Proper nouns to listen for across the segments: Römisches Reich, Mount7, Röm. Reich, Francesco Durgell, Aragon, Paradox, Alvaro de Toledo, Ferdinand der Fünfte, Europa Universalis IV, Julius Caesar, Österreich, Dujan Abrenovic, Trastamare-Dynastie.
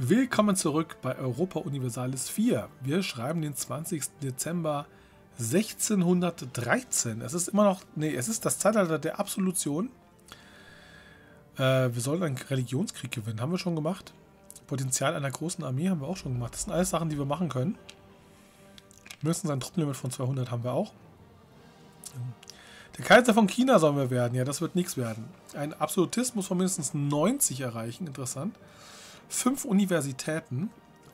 Willkommen zurück bei Europa Universalis IV. Wir schreiben den 20. Dezember 1613. Es ist immer noch, es ist das Zeitalter der Absolution. Wir sollen einen Religionskrieg gewinnen, haben wir schon gemacht. Potenzial einer großen Armee haben wir auch schon gemacht. Das sind alles Sachen, die wir machen können. Mindestens ein Truppenlimit von 200 haben wir auch. Der Kaiser von China sollen wir werden. Ja, das wird nichts werden. Ein Absolutismus von mindestens 90 erreichen. Interessant. 5 Universitäten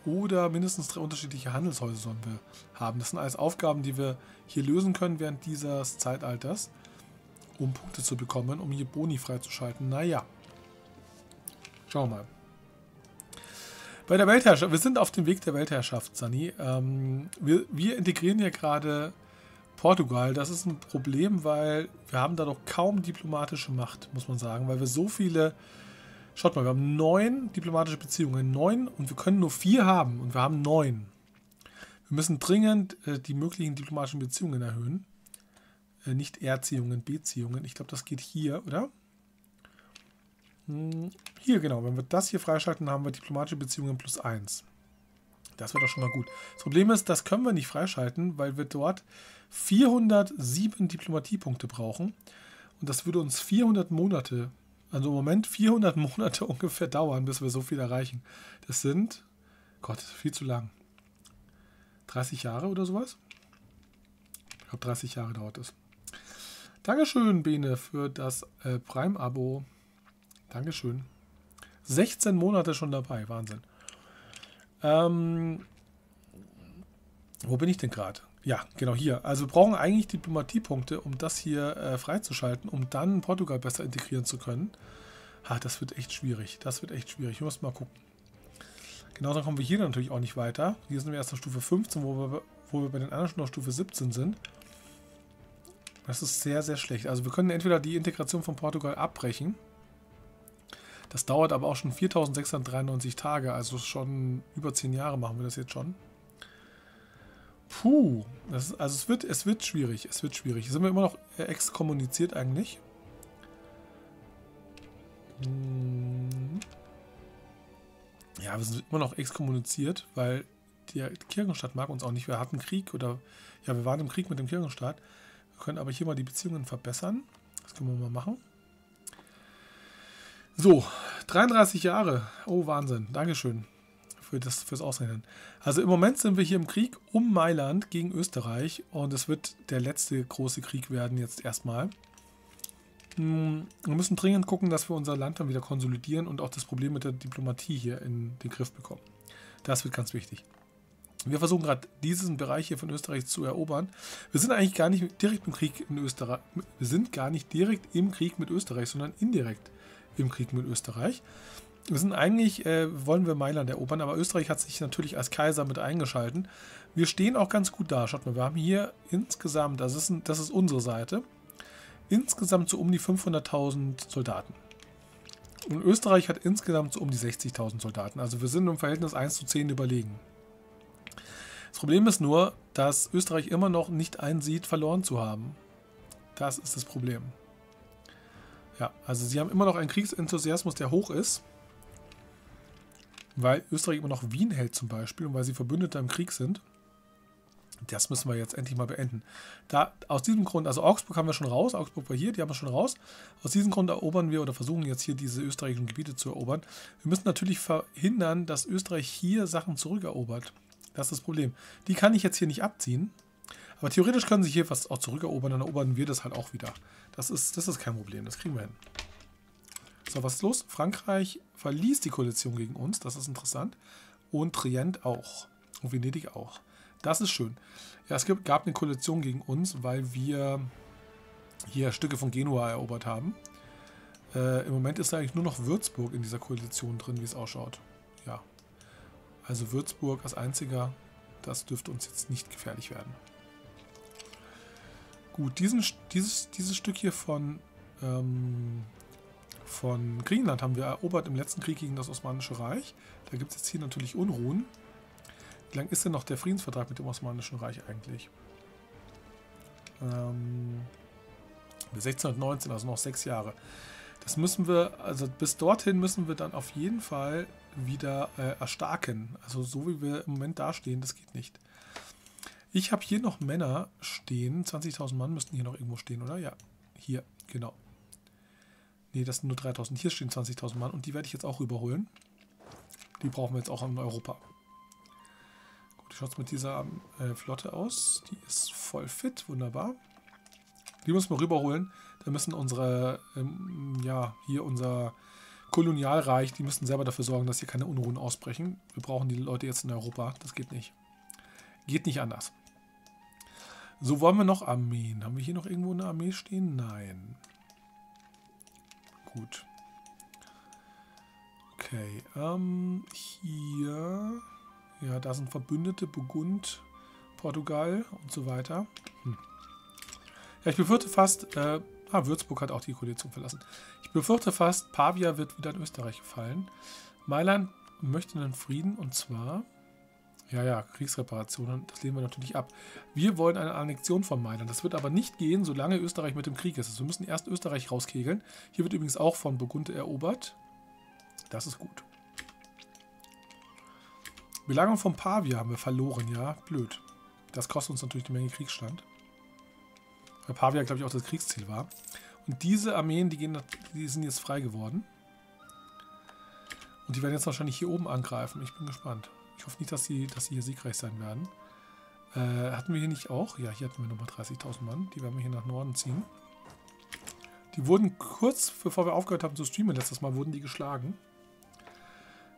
oder mindestens 3 unterschiedliche Handelshäuser sollen wir haben. Das sind alles Aufgaben, die wir hier lösen können während dieses Zeitalters, um Punkte zu bekommen, um hier Boni freizuschalten. Naja, schauen wir mal. Bei der Weltherrschaft, wir sind auf dem Weg der Weltherrschaft, Sani. Wir integrieren ja gerade Portugal. Das ist ein Problem, weil wir haben da doch kaum diplomatische Macht, muss man sagen, weil wir so viele... Schaut mal, wir haben 9 diplomatische Beziehungen, 9, und wir können nur 4 haben und wir haben 9. Wir müssen dringend die möglichen diplomatischen Beziehungen erhöhen. Nicht Erziehungen, Beziehungen. Ich glaube, das geht hier, oder? Hier, genau. Wenn wir das hier freischalten, haben wir diplomatische Beziehungen plus 1. Das wird doch schon mal gut. Das Problem ist, das können wir nicht freischalten, weil wir dort 407 Diplomatiepunkte brauchen. Und das würde uns 400 Monate... Also im Moment 400 Monate ungefähr dauern, bis wir so viel erreichen. Das sind, Gott, viel zu lang. 30 Jahre oder sowas? Ich glaube, 30 Jahre dauert es. Dankeschön, Bene, für das Prime-Abo. Dankeschön. 16 Monate schon dabei, Wahnsinn. Wo bin ich denn gerade? Ja, genau hier. Also wir brauchen eigentlich Diplomatiepunkte, um das hier freizuschalten, um dann Portugal besser integrieren zu können. Ha, das wird echt schwierig. Das wird echt schwierig. Ich muss mal gucken. Genauso kommen wir hier natürlich auch nicht weiter. Hier sind wir erst auf Stufe 15, wo wir bei den anderen schon auf Stufe 17 sind. Das ist sehr, sehr schlecht. Also wir können entweder die Integration von Portugal abbrechen. Das dauert aber auch schon 4693 Tage. Also schon über 10 Jahre machen wir das jetzt schon. Puh, das ist, also es wird schwierig, es wird schwierig. Sind wir immer noch exkommuniziert eigentlich? Ja, wir sind immer noch exkommuniziert, weil der Kirchenstaat mag uns auch nicht. Wir hatten Krieg oder, ja, wir waren im Krieg mit dem Kirchenstaat. Wir können aber hier mal die Beziehungen verbessern. Das können wir mal machen. So, 33 Jahre. Oh, Wahnsinn. Dankeschön. Fürs Ausrechnen. Also im Moment sind wir hier im Krieg um Mailand gegen Österreich und es wird der letzte große Krieg werden jetzt erstmal. Wir müssen dringend gucken, dass wir unser Land dann wieder konsolidieren und auch das Problem mit der Diplomatie hier in den Griff bekommen. Das wird ganz wichtig. Wir versuchen gerade diesen Bereich hier von Österreich zu erobern. Wir sind eigentlich gar nicht direkt im Krieg in Österreich. Wir sind gar nicht direkt im Krieg mit Österreich, sondern indirekt im Krieg mit Österreich. Wir sind eigentlich, wollen wir Mailand erobern, aber Österreich hat sich natürlich als Kaiser mit eingeschalten. Wir stehen auch ganz gut da. Schaut mal, wir haben hier insgesamt, das ist unsere Seite, insgesamt so um die 500.000 Soldaten. Und Österreich hat insgesamt so um die 60.000 Soldaten. Also wir sind im Verhältnis 1:10 überlegen. Das Problem ist nur, dass Österreich immer noch nicht einsieht, verloren zu haben. Das ist das Problem. Ja, also sie haben immer noch einen Kriegsenthusiasmus, der hoch ist. Weil Österreich immer noch Wien hält zum Beispiel und weil sie Verbündete im Krieg sind. Das müssen wir jetzt endlich mal beenden. Da, aus diesem Grund, also Augsburg haben wir schon raus, Augsburg war hier, die haben wir schon raus. Aus diesem Grund erobern wir oder versuchen jetzt hier diese österreichischen Gebiete zu erobern. Wir müssen natürlich verhindern, dass Österreich hier Sachen zurückerobert. Das ist das Problem. Die kann ich jetzt hier nicht abziehen. Aber theoretisch können sie hier was auch zurückerobern, dann erobern wir das halt auch wieder. Das ist kein Problem, das kriegen wir hin. So, was ist los? Frankreich verließ die Koalition gegen uns, das ist interessant. Und Trient auch. Und Venedig auch. Das ist schön. Ja, es gab eine Koalition gegen uns, weil wir hier Stücke von Genua erobert haben. Im Moment ist eigentlich nur noch Würzburg in dieser Koalition drin, wie es ausschaut. Ja. Also Würzburg als einziger, das dürfte uns jetzt nicht gefährlich werden. Gut, dieses Stück hier von Griechenland haben wir erobert im letzten Krieg gegen das Osmanische Reich. Da gibt es jetzt hier natürlich Unruhen. Wie lang ist denn noch der Friedensvertrag mit dem Osmanischen Reich eigentlich? 1619, also noch 6 Jahre. Das müssen wir, also bis dorthin müssen wir dann auf jeden Fall wieder erstarken. Also so wie wir im Moment dastehen, das geht nicht. Ich habe hier noch Männer stehen. 20.000 Mann müssten hier noch irgendwo stehen, oder? Ja, hier, genau. Ne, das sind nur 3.000. Hier stehen 20.000 Mann und die werde ich jetzt auch überholen. Die brauchen wir jetzt auch in Europa. Gut, wie schaut es mit dieser Flotte aus? Die ist voll fit, wunderbar. Die müssen wir rüberholen. Da müssen unsere, ja, hier unser Kolonialreich, die müssen selber dafür sorgen, dass hier keine Unruhen ausbrechen. Wir brauchen die Leute jetzt in Europa. Das geht nicht. Geht nicht anders. So, wollen wir noch Armeen. Haben wir hier noch irgendwo eine Armee stehen? Nein. Gut. Okay, hier. Ja, da sind Verbündete, Burgund, Portugal und so weiter. Hm. Ja, ich befürchte fast, Würzburg hat auch die Koalition verlassen. Ich befürchte fast, Pavia wird wieder in Österreich gefallen. Mailand möchte einen Frieden und zwar, ja, Kriegsreparationen, das lehnen wir natürlich ab. Wir wollen eine Annexion von Mailand. Das wird aber nicht gehen, solange Österreich mit dem Krieg ist. Also wir müssen erst Österreich rauskegeln. Hier wird übrigens auch von Burgund erobert. Das ist gut. Belagerung von Pavia haben wir verloren, ja, blöd. Das kostet uns natürlich eine Menge Kriegsstand. Weil Pavia, glaube ich, auch das Kriegsziel war. Und diese Armeen, die sind jetzt frei geworden. Und die werden jetzt wahrscheinlich hier oben angreifen. Ich bin gespannt. Ich hoffe nicht, dass sie hier siegreich sein werden. Hatten wir hier nicht auch? Ja, hier hatten wir nochmal 30.000 Mann. Die werden wir hier nach Norden ziehen. Die wurden kurz, bevor wir aufgehört haben zu streamen, letztes Mal wurden die geschlagen.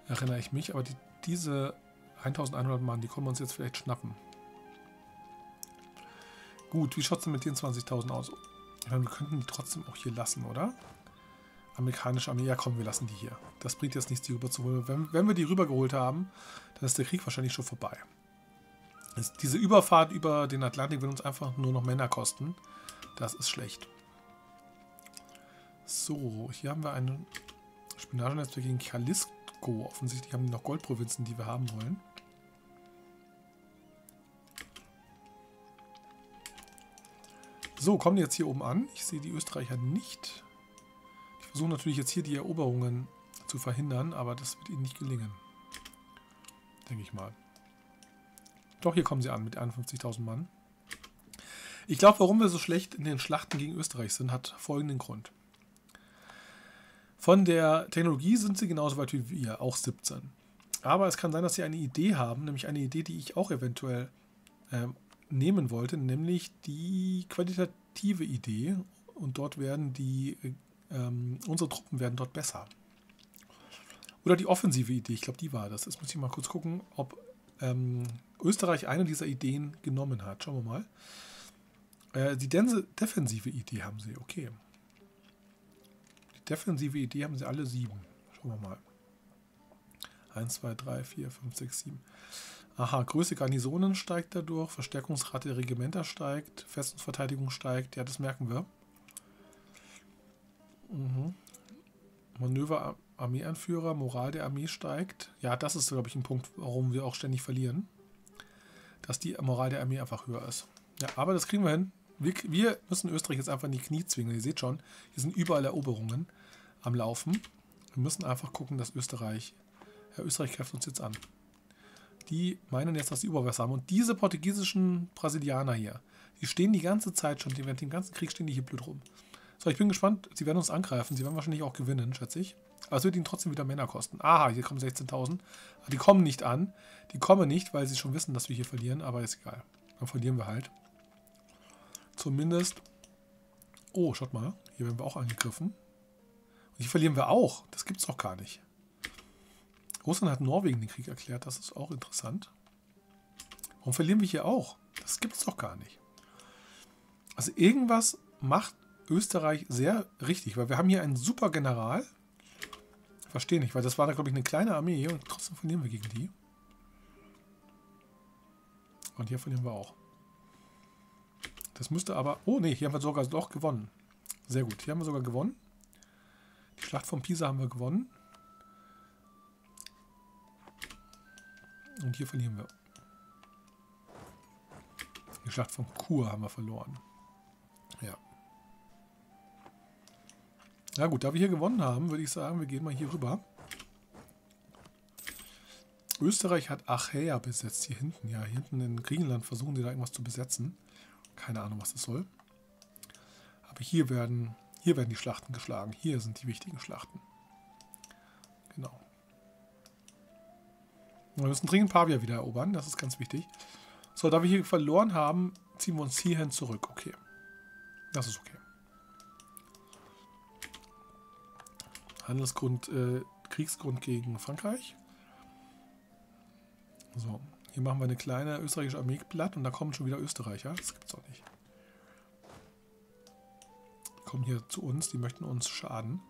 Erinnere ich mich. Aber diese 1.100 Mann, die können wir uns jetzt vielleicht schnappen. Gut, wie schaut es denn mit den 20.000 aus? Ich meine, wir könnten die trotzdem auch hier lassen, oder? Amerikanische Armee, ja komm, wir lassen die hier. Das bringt jetzt nichts, die rüberzuholen. Wenn wir die rübergeholt haben, dann ist der Krieg wahrscheinlich schon vorbei. Diese Überfahrt über den Atlantik wird uns einfach nur noch Männer kosten. Das ist schlecht. So, hier haben wir ein Spionagenetzwerk gegen Jalisco. Offensichtlich haben die noch Goldprovinzen, die wir haben wollen. So, kommen die jetzt hier oben an. Ich sehe die Österreicher nicht. Ich versuche natürlich jetzt hier die Eroberungen zu verhindern, aber das wird ihnen nicht gelingen. Denke ich mal. Doch, hier kommen sie an mit 51.000 Mann. Ich glaube, warum wir so schlecht in den Schlachten gegen Österreich sind, hat folgenden Grund. Von der Technologie sind sie genauso weit wie wir, auch 17. Aber es kann sein, dass sie eine Idee haben, nämlich eine Idee, die ich auch eventuell nehmen wollte, nämlich die qualitative Idee und dort werden unsere Truppen werden dort besser. Oder die offensive Idee, ich glaube die war das. Jetzt muss ich mal kurz gucken, ob Österreich eine dieser Ideen genommen hat. Schauen wir mal. Die defensive Idee haben sie, okay. Die defensive Idee haben sie alle 7. Schauen wir mal. 1, 2, 3, 4, 5, 6, 7. Aha, Größe Garnisonen steigt dadurch, Verstärkungsrate der Regimenter steigt, Festungsverteidigung steigt, ja, das merken wir. Mhm. Manöver Armeeanführer, Moral der Armee steigt. Ja, das ist, glaube ich, ein Punkt, warum wir auch ständig verlieren. Dass die Moral der Armee einfach höher ist. Ja, aber das kriegen wir hin. Wir müssen Österreich jetzt einfach in die Knie zwingen. Ihr seht schon, hier sind überall Eroberungen am Laufen. Wir müssen einfach gucken, dass Österreich... Ja, Österreich greift uns jetzt an. Die meinen jetzt, dass sie Überwasser haben. Und diese portugiesischen Brasilianer hier, die stehen die ganze Zeit schon, während dem ganzen Krieg stehen die hier blöd rum. So, ich bin gespannt. Sie werden uns angreifen. Sie werden wahrscheinlich auch gewinnen, schätze ich. Aber es wird ihnen trotzdem wieder Männer kosten. Aha, hier kommen 16.000. Die kommen nicht an. Die kommen nicht, weil sie schon wissen, dass wir hier verlieren. Aber ist egal. Dann verlieren wir halt. Zumindest... Oh, schaut mal. Hier werden wir auch angegriffen. Und hier verlieren wir auch. Das gibt's doch gar nicht. Russland hat Norwegen den Krieg erklärt, das ist auch interessant. Warum verlieren wir hier auch? Das gibt es doch gar nicht. Also irgendwas macht Österreich sehr richtig, weil wir haben hier einen super General. Verstehe nicht, weil das war da, glaube ich, eine kleine Armee und trotzdem verlieren wir gegen die. Und hier verlieren wir auch. Das müsste aber... Oh ne, hier haben wir sogar doch gewonnen. Sehr gut, hier haben wir sogar gewonnen. Die Schlacht von Pisa haben wir gewonnen. Und hier verlieren wir. Die Schlacht von Chur haben wir verloren. Ja. Na gut, da wir hier gewonnen haben, würde ich sagen, wir gehen mal hier rüber. Österreich hat Achäa besetzt, hier hinten. Ja, hier hinten in Griechenland versuchen sie da irgendwas zu besetzen. Keine Ahnung, was das soll. Aber hier werden die Schlachten geschlagen. Hier sind die wichtigen Schlachten. Genau. Wir müssen dringend Pavia wieder erobern, das ist ganz wichtig. So, da wir hier verloren haben, ziehen wir uns hierhin zurück. Okay. Das ist okay. Handelsgrund, Kriegsgrund gegen Frankreich. So, hier machen wir eine kleine österreichische Armee platt und da kommen schon wieder Österreicher. Das gibt's doch nicht. Die kommen hier zu uns, die möchten uns schaden.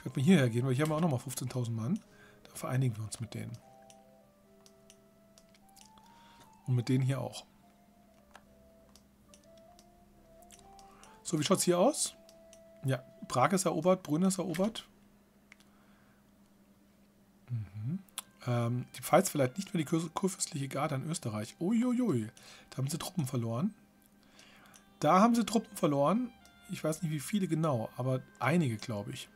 Ich werde mal hierher gehen, weil hier haben wir auch nochmal 15.000 Mann. Da vereinigen wir uns mit denen. Und mit denen hier auch. So, wie schaut's hier aus? Ja, Prag ist erobert, Brünn ist erobert. Die Pfalz verleiht nicht mehr die kurfürstliche Garde an Österreich. Uiuiui, da haben sie Truppen verloren. Da haben sie Truppen verloren. Ich weiß nicht, wie viele genau, aber einige, glaube ich.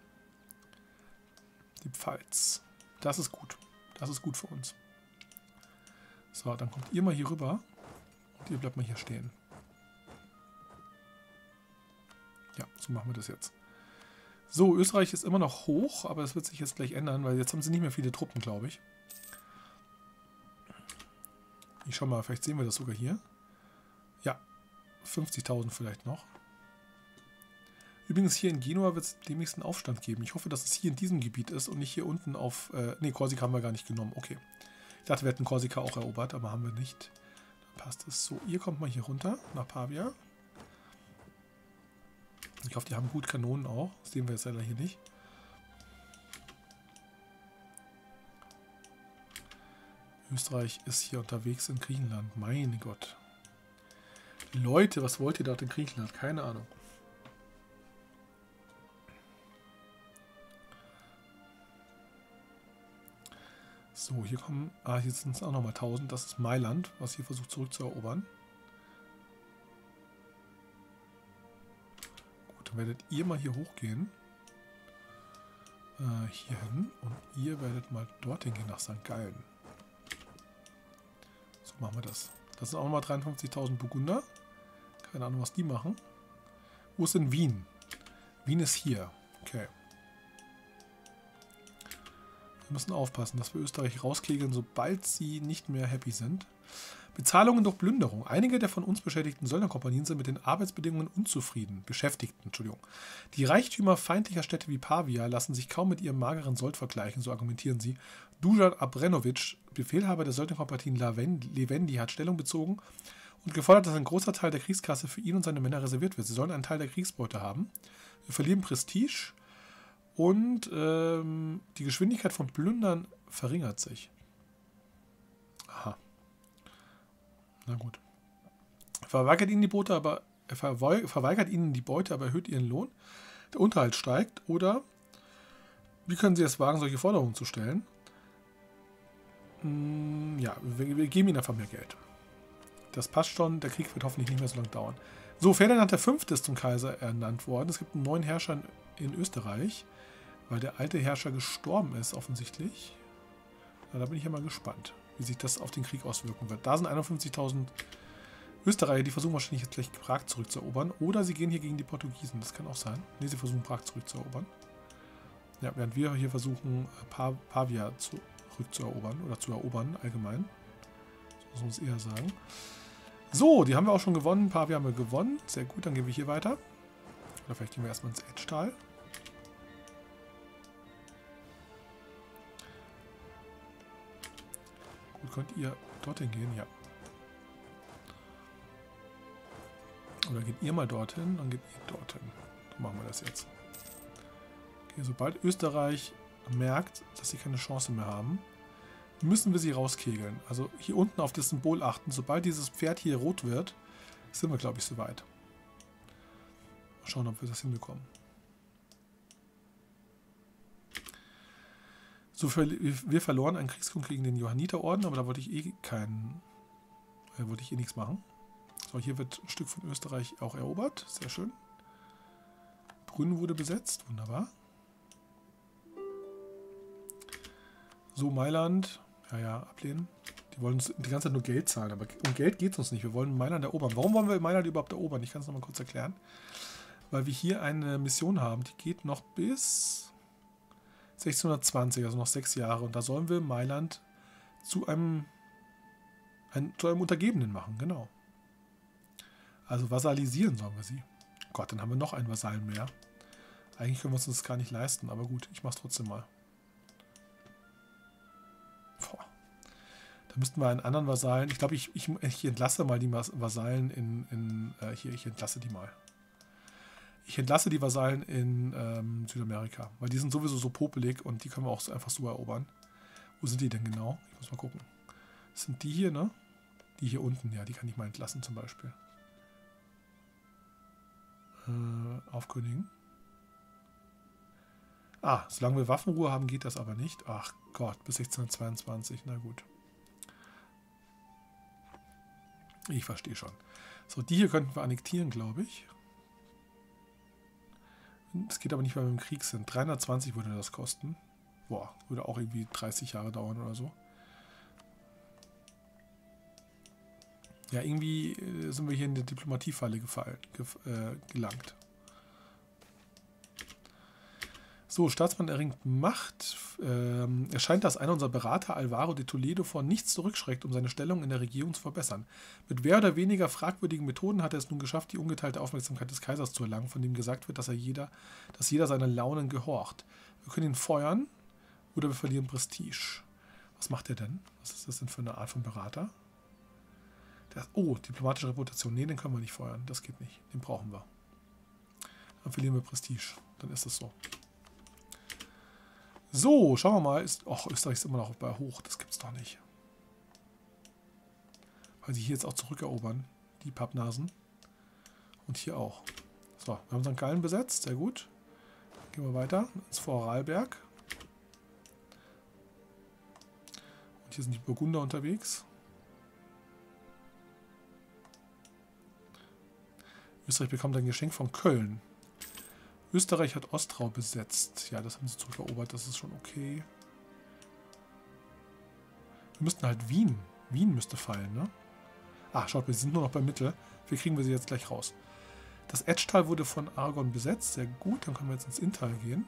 Die Pfalz. Das ist gut. Das ist gut für uns. So, dann kommt ihr mal hier rüber. Und ihr bleibt mal hier stehen. Ja, so machen wir das jetzt. So, Österreich ist immer noch hoch, aber das wird sich jetzt gleich ändern, weil jetzt haben sie nicht mehr viele Truppen, glaube ich. Ich schau mal, vielleicht sehen wir das sogar hier. Ja, 50.000 vielleicht noch. Übrigens, hier in Genua wird es demnächst einen Aufstand geben. Ich hoffe, dass es hier in diesem Gebiet ist und nicht hier unten auf... ne, Korsika haben wir gar nicht genommen. Okay. Ich dachte, wir hätten Korsika auch erobert, aber haben wir nicht. Dann passt es so. Ihr kommt mal hier runter, nach Pavia. Ich hoffe, die haben gut Kanonen auch. Das sehen wir jetzt leider hier nicht. Österreich ist hier unterwegs in Griechenland. Mein Gott. Leute, was wollt ihr dort in Griechenland? Keine Ahnung. So, hier kommen... Ah, hier sind es auch nochmal 1000. Das ist Mailand, was hier versucht zurückzuerobern. Gut, dann werdet ihr mal hier hochgehen. Hier hin. Und ihr werdet mal dorthin gehen, nach St. Gallen. So machen wir das. Das sind auch nochmal 53.000 Burgunder. Keine Ahnung, was die machen. Wo ist denn Wien? Wien ist hier. Okay. Wir müssen aufpassen, dass wir Österreich rauskegeln, sobald sie nicht mehr happy sind. Bezahlungen durch Plünderung. Einige der von uns beschädigten Söldnerkompanien sind mit den Arbeitsbedingungen unzufrieden. Beschäftigten. Die Reichtümer feindlicher Städte wie Pavia lassen sich kaum mit ihrem mageren Sold vergleichen, so argumentieren sie. Dujan Abrenovic, Befehlhaber der Söldnerkompanien Levendi, hat Stellung bezogen und gefordert, dass ein großer Teil der Kriegskasse für ihn und seine Männer reserviert wird. Sie sollen einen Teil der Kriegsbeute haben. Wir verlieren Prestige. Und die Geschwindigkeit von Plündern verringert sich. Aha. Na gut. Verweigert ihnen die Beute, aber erhöht ihren Lohn. Der Unterhalt steigt. Oder wie können sie es wagen, solche Forderungen zu stellen? Ja, wir geben ihnen einfach mehr Geld. Das passt schon. Der Krieg wird hoffentlich nicht mehr so lange dauern. So, Ferdinand der Fünfte ist zum Kaiser ernannt worden. Es gibt einen neuen Herrscher in Österreich, weil der alte Herrscher gestorben ist, offensichtlich. Na, da bin ich ja mal gespannt, wie sich das auf den Krieg auswirken wird. Da sind 51.000 Österreicher, die versuchen wahrscheinlich jetzt gleich Prag zurückzuerobern. Oder sie gehen hier gegen die Portugiesen, das kann auch sein. Ne, sie versuchen Prag zurückzuerobern. Ja, während wir hier versuchen, Pavia zurückzuerobern, oder zu erobern allgemein. So muss man es eher sagen. So, die haben wir auch schon gewonnen. Pavia haben wir gewonnen. Sehr gut, dann gehen wir hier weiter. Oder vielleicht gehen wir erstmal ins Etztal. Gut, könnt ihr dorthin gehen? Ja. Oder geht ihr mal dorthin, dann geht ihr dorthin. So machen wir das jetzt. Okay, sobald Österreich merkt, dass sie keine Chance mehr haben, müssen wir sie rauskegeln. Also hier unten auf das Symbol achten. Sobald dieses Pferd hier rot wird, sind wir, glaube ich, soweit. Mal schauen, ob wir das hinbekommen. So, wir verloren einen Kriegsgrund gegen den Johanniterorden, aber da wollte ich eh nichts machen. So, hier wird ein Stück von Österreich auch erobert. Sehr schön. Brünn wurde besetzt. Wunderbar. So, Mailand. Ja, ablehnen. Die wollen uns die ganze Zeit nur Geld zahlen, aber um Geld geht es uns nicht. Wir wollen Mailand erobern. Warum wollen wir Mailand überhaupt erobern? Ich kann es nochmal kurz erklären. Weil wir hier eine Mission haben, die geht noch bis 1620, also noch 6 Jahre. Und da sollen wir Mailand zu einem Untergebenen machen, genau. Also vasalisieren sollen wir sie. Gott, dann haben wir noch einen Vasallen mehr. Eigentlich können wir uns das gar nicht leisten, aber gut, ich mache es trotzdem mal. Boah. Da müssten wir einen anderen Vasallen... Ich glaube, ich entlasse mal die Vasallen ich entlasse die mal. Ich entlasse die Vasallen in Südamerika, weil die sind sowieso so popelig und die können wir auch so einfach so erobern. Wo sind die denn genau? Ich muss mal gucken. Das sind die hier, ne? Die hier unten, ja, die kann ich mal entlassen zum Beispiel. Aufkündigen. Ah, solange wir Waffenruhe haben, geht das aber nicht. Ach Gott, bis 1622, na gut. Ich verstehe schon. So, die hier könnten wir annektieren, glaube ich. Es geht aber nicht, weil wir im Krieg sind. 320 würde das kosten. Boah, würde auch irgendwie 30 Jahre dauern oder so. Ja, irgendwie sind wir hier in der Diplomatiefalle gelangt. So, Staatsmann erringt Macht. Erscheint, dass einer unserer Berater, Alvaro de Toledo, vor nichts zurückschreckt, um seine Stellung in der Regierung zu verbessern. Mit mehr oder weniger fragwürdigen Methoden hat er es nun geschafft, die ungeteilte Aufmerksamkeit des Kaisers zu erlangen, von dem gesagt wird, dass jeder seiner Launen gehorcht. Wir können ihn feuern oder wir verlieren Prestige. Was macht er denn? Was ist das denn für eine Art von Berater? Oh, diplomatische Reputation. Nee, den können wir nicht feuern. Das geht nicht. Den brauchen wir. Dann verlieren wir Prestige. Dann ist das so. So, schauen wir mal. Österreich ist immer noch bei hoch. Das gibt's doch nicht. Weil sie hier jetzt auch zurückerobern. Die Pappnasen. Und hier auch. So, wir haben St. Gallen besetzt. Sehr gut. Dann gehen wir weiter ins Vorarlberg. Und hier sind die Burgunder unterwegs. Österreich bekommt ein Geschenk von Köln. Österreich hat Ostrau besetzt. Ja, das haben sie zurückerobert. Das ist schon okay. Wir müssten halt Wien. Wien müsste fallen, ne? Ah, schaut, wir sind nur noch bei Mittel. Wir kriegen wir sie jetzt gleich raus. Das Etschtal wurde von Aragon besetzt. Sehr gut. Dann können wir jetzt ins Inntal gehen.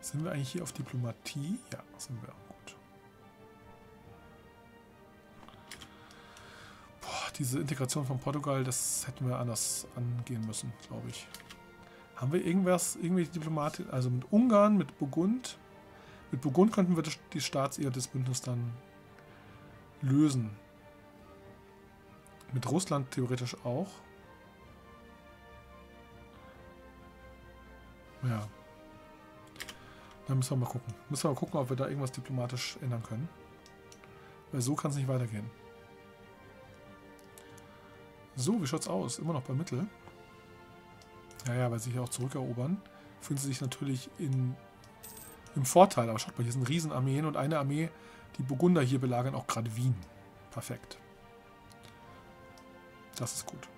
Sind wir eigentlich hier auf Diplomatie? Ja, sind wir. Diese Integration von Portugal, das hätten wir anders angehen müssen, glaube ich. Haben wir irgendwelche Diplomaten, also mit Ungarn, mit Burgund? Mit Burgund könnten wir die Staatsehe des Bündnisses dann lösen. Mit Russland theoretisch auch. Ja. Dann müssen wir mal gucken. Müssen wir mal gucken, ob wir da irgendwas diplomatisch ändern können. Weil so kann es nicht weitergehen. So, wie schaut's aus? Immer noch bei Mittel. Ja, weil sie hier auch zurückerobern, fühlen sie sich natürlich im Vorteil. Aber schaut mal, hier sind Riesenarmeen und eine Armee, die Burgunder hier belagern, auch gerade Wien. Perfekt. Das ist gut.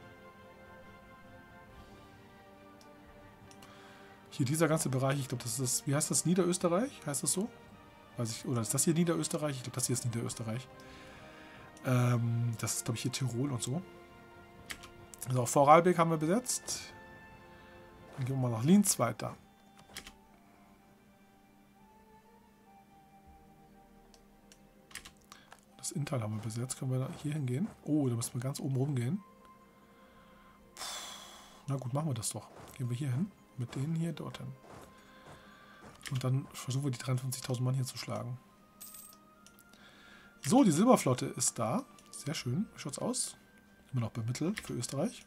Hier dieser ganze Bereich, ich glaube, das ist das, wie heißt das? Niederösterreich? Heißt das so? Weiß ich, oder ist das hier Niederösterreich? Ich glaube, das hier ist Niederösterreich. Das ist, glaube ich, hier Tirol und so. So, Vorarlberg haben wir besetzt. Dann gehen wir mal nach Linz weiter. Das Inntal haben wir besetzt. Können wir hier hingehen? Oh, da müssen wir ganz oben rumgehen. Na gut, machen wir das doch. Gehen wir hier hin. Mit denen hier dorthin. Und dann versuchen wir die 53.000 Mann hier zu schlagen. So, die Silberflotte ist da. Sehr schön. Wie schaut's aus? Immer noch bei Mittel für Österreich.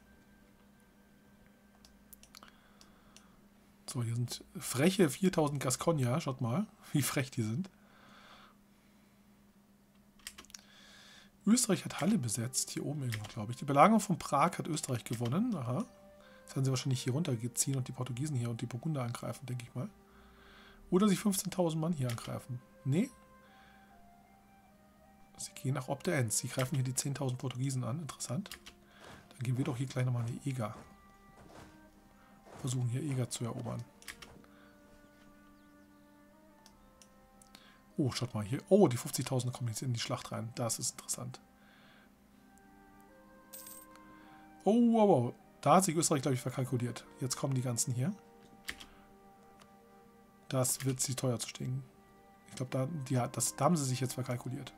So, hier sind freche 4.000 Gascogner. Schaut mal, wie frech die sind. Österreich hat Halle besetzt. Hier oben irgendwo, glaube ich. Die Belagerung von Prag hat Österreich gewonnen. Aha. Das werden sie wahrscheinlich hier runterziehen und die Portugiesen hier und die Burgunder angreifen, denke ich mal. Oder sich 15.000 Mann hier angreifen. Nee. Sie gehen nach Obderenz. Sie greifen hier die 10.000 Portugiesen an. Interessant. Dann gehen wir doch hier gleich nochmal in die Eger. Versuchen hier Eger zu erobern. Oh, schaut mal hier. Oh, die 50.000 kommen jetzt in die Schlacht rein. Das ist interessant. Oh, wow, wow. Da hat sich Österreich, glaube ich, verkalkuliert. Jetzt kommen die ganzen hier. Das wird sie teuer zu stehen. Ich glaube, da haben sie sich jetzt verkalkuliert.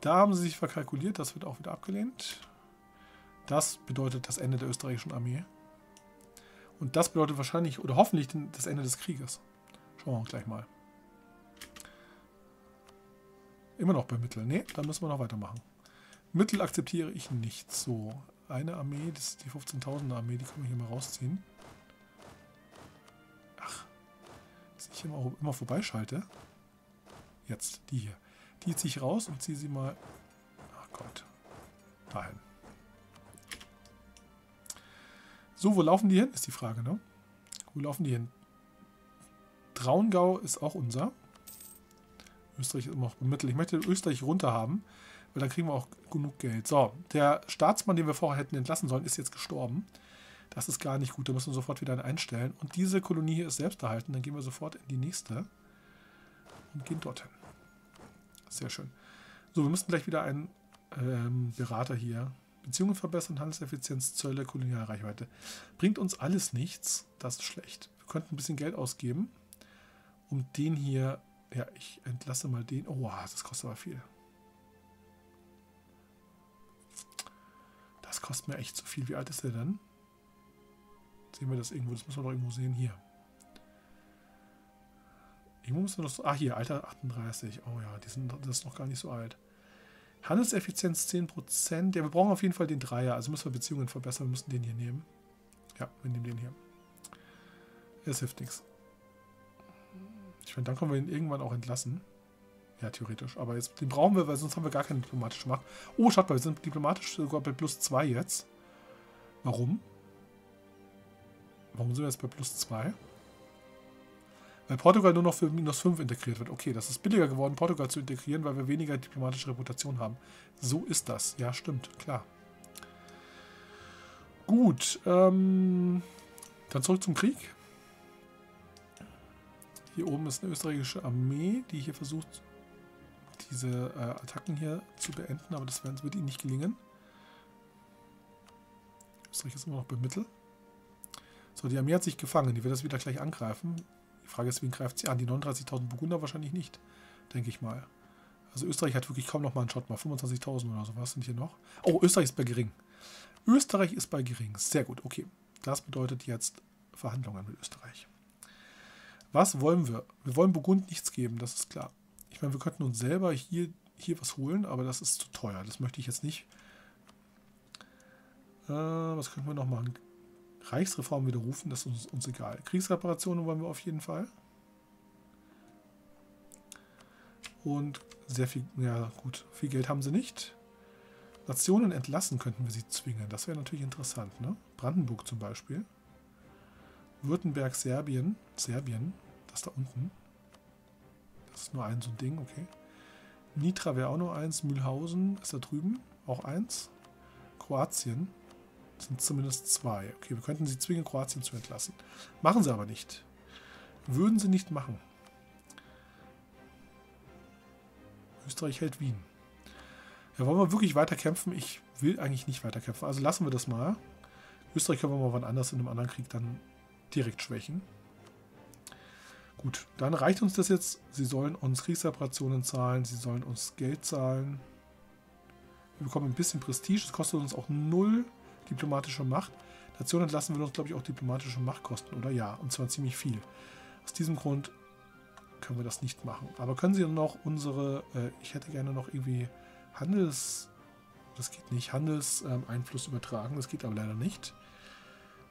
Da haben sie sich verkalkuliert. Das wird auch wieder abgelehnt. Das bedeutet das Ende der österreichischen Armee. Und das bedeutet wahrscheinlich oder hoffentlich das Ende des Krieges. Schauen wir uns gleich mal. Immer noch bei Mittel. Ne, dann müssen wir noch weitermachen. Mittel akzeptiere ich nicht. So, eine Armee, das ist die 15.000er Armee, die können wir hier mal rausziehen. Ach, dass ich immer vorbeischalte. Jetzt, die hier. Die ziehe ich raus und ziehe sie mal, ach Gott, dahin. So, wo laufen die hin, ist die Frage, ne? Wo laufen die hin? Traungau ist auch unser. Österreich ist immer noch Mittel. Ich möchte Österreich runter haben, weil dann kriegen wir auch genug Geld. So, der Staatsmann, den wir vorher hätten entlassen sollen, ist jetzt gestorben. Das ist gar nicht gut, da müssen wir sofort wieder einen einstellen. Und diese Kolonie hier ist selbst erhalten, dann gehen wir sofort in die nächste und gehen dorthin. Sehr schön. So, wir müssen gleich wieder einen Berater hier. Beziehungen verbessern, Handelseffizienz, Zölle, Kolonialreichweite. Bringt uns alles nichts. Das ist schlecht. Wir könnten ein bisschen Geld ausgeben, um den hier... Ja, ich entlasse mal den. Oh, das kostet aber viel. Das kostet mir echt zu viel. Wie alt ist der denn? Sehen wir das irgendwo? Das müssen wir doch irgendwo sehen. Hier. Irgendwo müssen wir das... Ah, hier, Alter 38. Oh ja, das ist noch gar nicht so alt. Handelseffizienz 10%. Ja, wir brauchen auf jeden Fall den Dreier. Also müssen wir Beziehungen verbessern. Wir müssen den hier nehmen. Ja, wir nehmen den hier. Es hilft nichts. Ich meine, dann können wir ihn irgendwann auch entlassen. Ja, theoretisch. Aber jetzt, den brauchen wir, weil sonst haben wir gar keine diplomatische Macht. Oh, schaut mal, wir sind diplomatisch sogar bei +2 jetzt. Warum? Warum sind wir jetzt bei +2? Weil Portugal nur noch für -5 integriert wird. Okay, das ist billiger geworden, Portugal zu integrieren, weil wir weniger diplomatische Reputation haben. So ist das. Ja, stimmt. Klar. Gut. Dann zurück zum Krieg. Hier oben ist eine österreichische Armee, die hier versucht, diese Attacken hier zu beenden. Aber das wird ihnen nicht gelingen. Österreich ist immer noch bei Mittel. So, die Armee hat sich gefangen. Die wird das wieder gleich angreifen. Die Frage ist, wen greift sie an? Die 39.000 Burgunder wahrscheinlich nicht, denke ich mal. Also Österreich hat wirklich kaum noch mal einen Shot, mal 25.000 oder sowas sind hier noch. Oh, Österreich ist bei gering. Österreich ist bei gering. Sehr gut, okay. Das bedeutet jetzt Verhandlungen mit Österreich. Was wollen wir? Wir wollen Burgund nichts geben, das ist klar. Ich meine, wir könnten uns selber hier was holen, aber das ist zu teuer. Das möchte ich jetzt nicht. Was könnten wir noch machen? Reichsreform widerrufen, das ist uns egal. Kriegsreparationen wollen wir auf jeden Fall. Und sehr viel, ja gut, viel Geld haben sie nicht. Nationen entlassen könnten wir sie zwingen, das wäre natürlich interessant, ne? Brandenburg zum Beispiel. Württemberg, Serbien, das da unten. Das ist nur ein so ein Ding, okay. Nitra wäre auch nur eins, Mühlhausen ist da drüben, auch eins. Kroatien. Sind zumindest 2. Okay, wir könnten sie zwingen, Kroatien zu entlassen. Machen sie aber nicht. Würden sie nicht machen. Österreich hält Wien. Ja, wollen wir wirklich weiterkämpfen? Ich will eigentlich nicht weiterkämpfen. Also lassen wir das mal. Österreich können wir mal wann anders in einem anderen Krieg dann direkt schwächen. Gut, dann reicht uns das jetzt. Sie sollen uns Kriegsreparationen zahlen. Sie sollen uns Geld zahlen. Wir bekommen ein bisschen Prestige. Es kostet uns auch 0. Diplomatische Macht. Nationen entlassen wir uns, glaube ich, auch diplomatische Macht kosten, oder? Ja, und zwar ziemlich viel. Aus diesem Grund können wir das nicht machen. Aber können Sie noch unsere, ich hätte gerne noch irgendwie das geht nicht, Handelseinfluss übertragen, das geht aber leider nicht.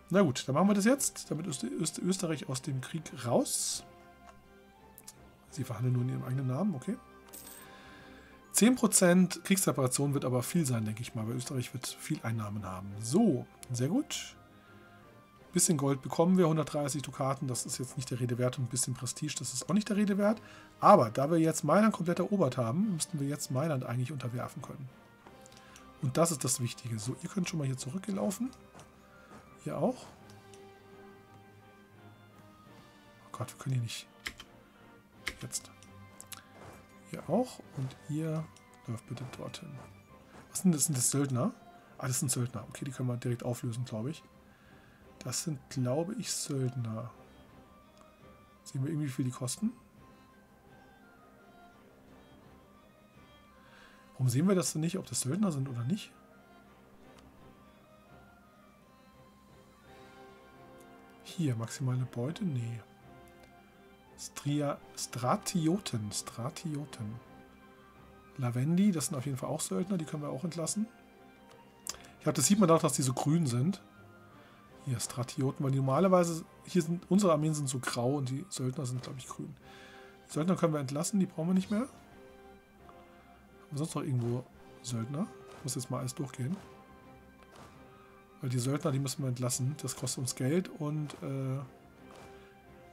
Na gut, dann machen wir das jetzt, damit ist Österreich aus dem Krieg raus. Sie verhandeln nur in ihrem eigenen Namen, okay. 10% Kriegsreparation wird aber viel sein, denke ich mal, weil Österreich wird viel Einnahmen haben. So, sehr gut. Ein bisschen Gold bekommen wir, 130 Dukaten, das ist jetzt nicht der Rede wert. Und ein bisschen Prestige, das ist auch nicht der Rede wert. Aber da wir jetzt Mailand komplett erobert haben, müssten wir jetzt Mailand eigentlich unterwerfen können. Und das ist das Wichtige. So, ihr könnt schon mal hier zurückgelaufen. Hier auch. Oh Gott, wir können hier nicht... jetzt. Ihr auch. Und ihr läuft bitte dorthin. Was sind das? Sind das Söldner? Ah, das sind Söldner. Okay, die können wir direkt auflösen, glaube ich. Das sind, glaube ich, Söldner. Sehen wir irgendwie, wie viel die kosten? Warum sehen wir das denn nicht, ob das Söldner sind oder nicht? Hier, maximale Beute? Nee. Stratioten. Lavendi, das sind auf jeden Fall auch Söldner, die können wir auch entlassen. Ich glaube, das sieht man auch, dass die so grün sind. Hier, Stratioten, weil die normalerweise, hier sind, unsere Armeen sind so grau und die Söldner sind, glaube ich, grün. Die Söldner können wir entlassen, die brauchen wir nicht mehr. Haben wir sonst noch irgendwo Söldner? Ich muss jetzt mal alles durchgehen. Weil die Söldner, die müssen wir entlassen. Das kostet uns Geld und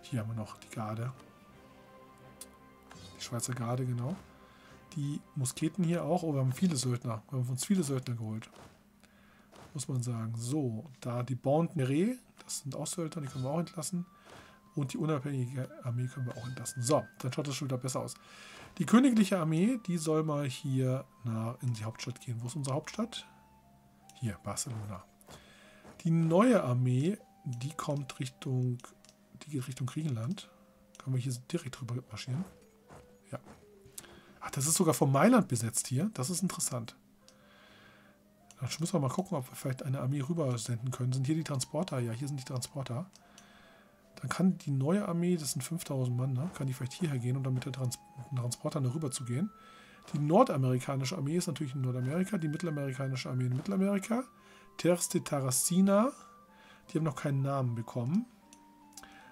hier haben wir noch die Garde. Die Schweizer Garde, genau. Die Musketen hier auch. Oh, wir haben viele Söldner. Wir haben uns viele Söldner geholt. Muss man sagen. So, da die Bond-Neree, das sind auch Söldner, die können wir auch entlassen. Und die unabhängige Armee können wir auch entlassen. So, dann schaut das schon wieder besser aus. Die königliche Armee, die soll mal hier in die Hauptstadt gehen. Wo ist unsere Hauptstadt? Hier, Barcelona. Die neue Armee, die kommt Richtung... Die geht Richtung Griechenland. Können wir hier direkt drüber marschieren? Ja. Ach, das ist sogar von Mailand besetzt hier. Das ist interessant. Dann müssen wir mal gucken, ob wir vielleicht eine Armee rüber senden können. Sind hier die Transporter? Ja, hier sind die Transporter. Dann kann die neue Armee, das sind 5000 Mann, ne? Kann die vielleicht hierher gehen, um dann mit den Transportern rüber zu gehen. Die nordamerikanische Armee ist natürlich in Nordamerika. Die mittelamerikanische Armee in Mittelamerika. Terste Tarasina. Die haben noch keinen Namen bekommen.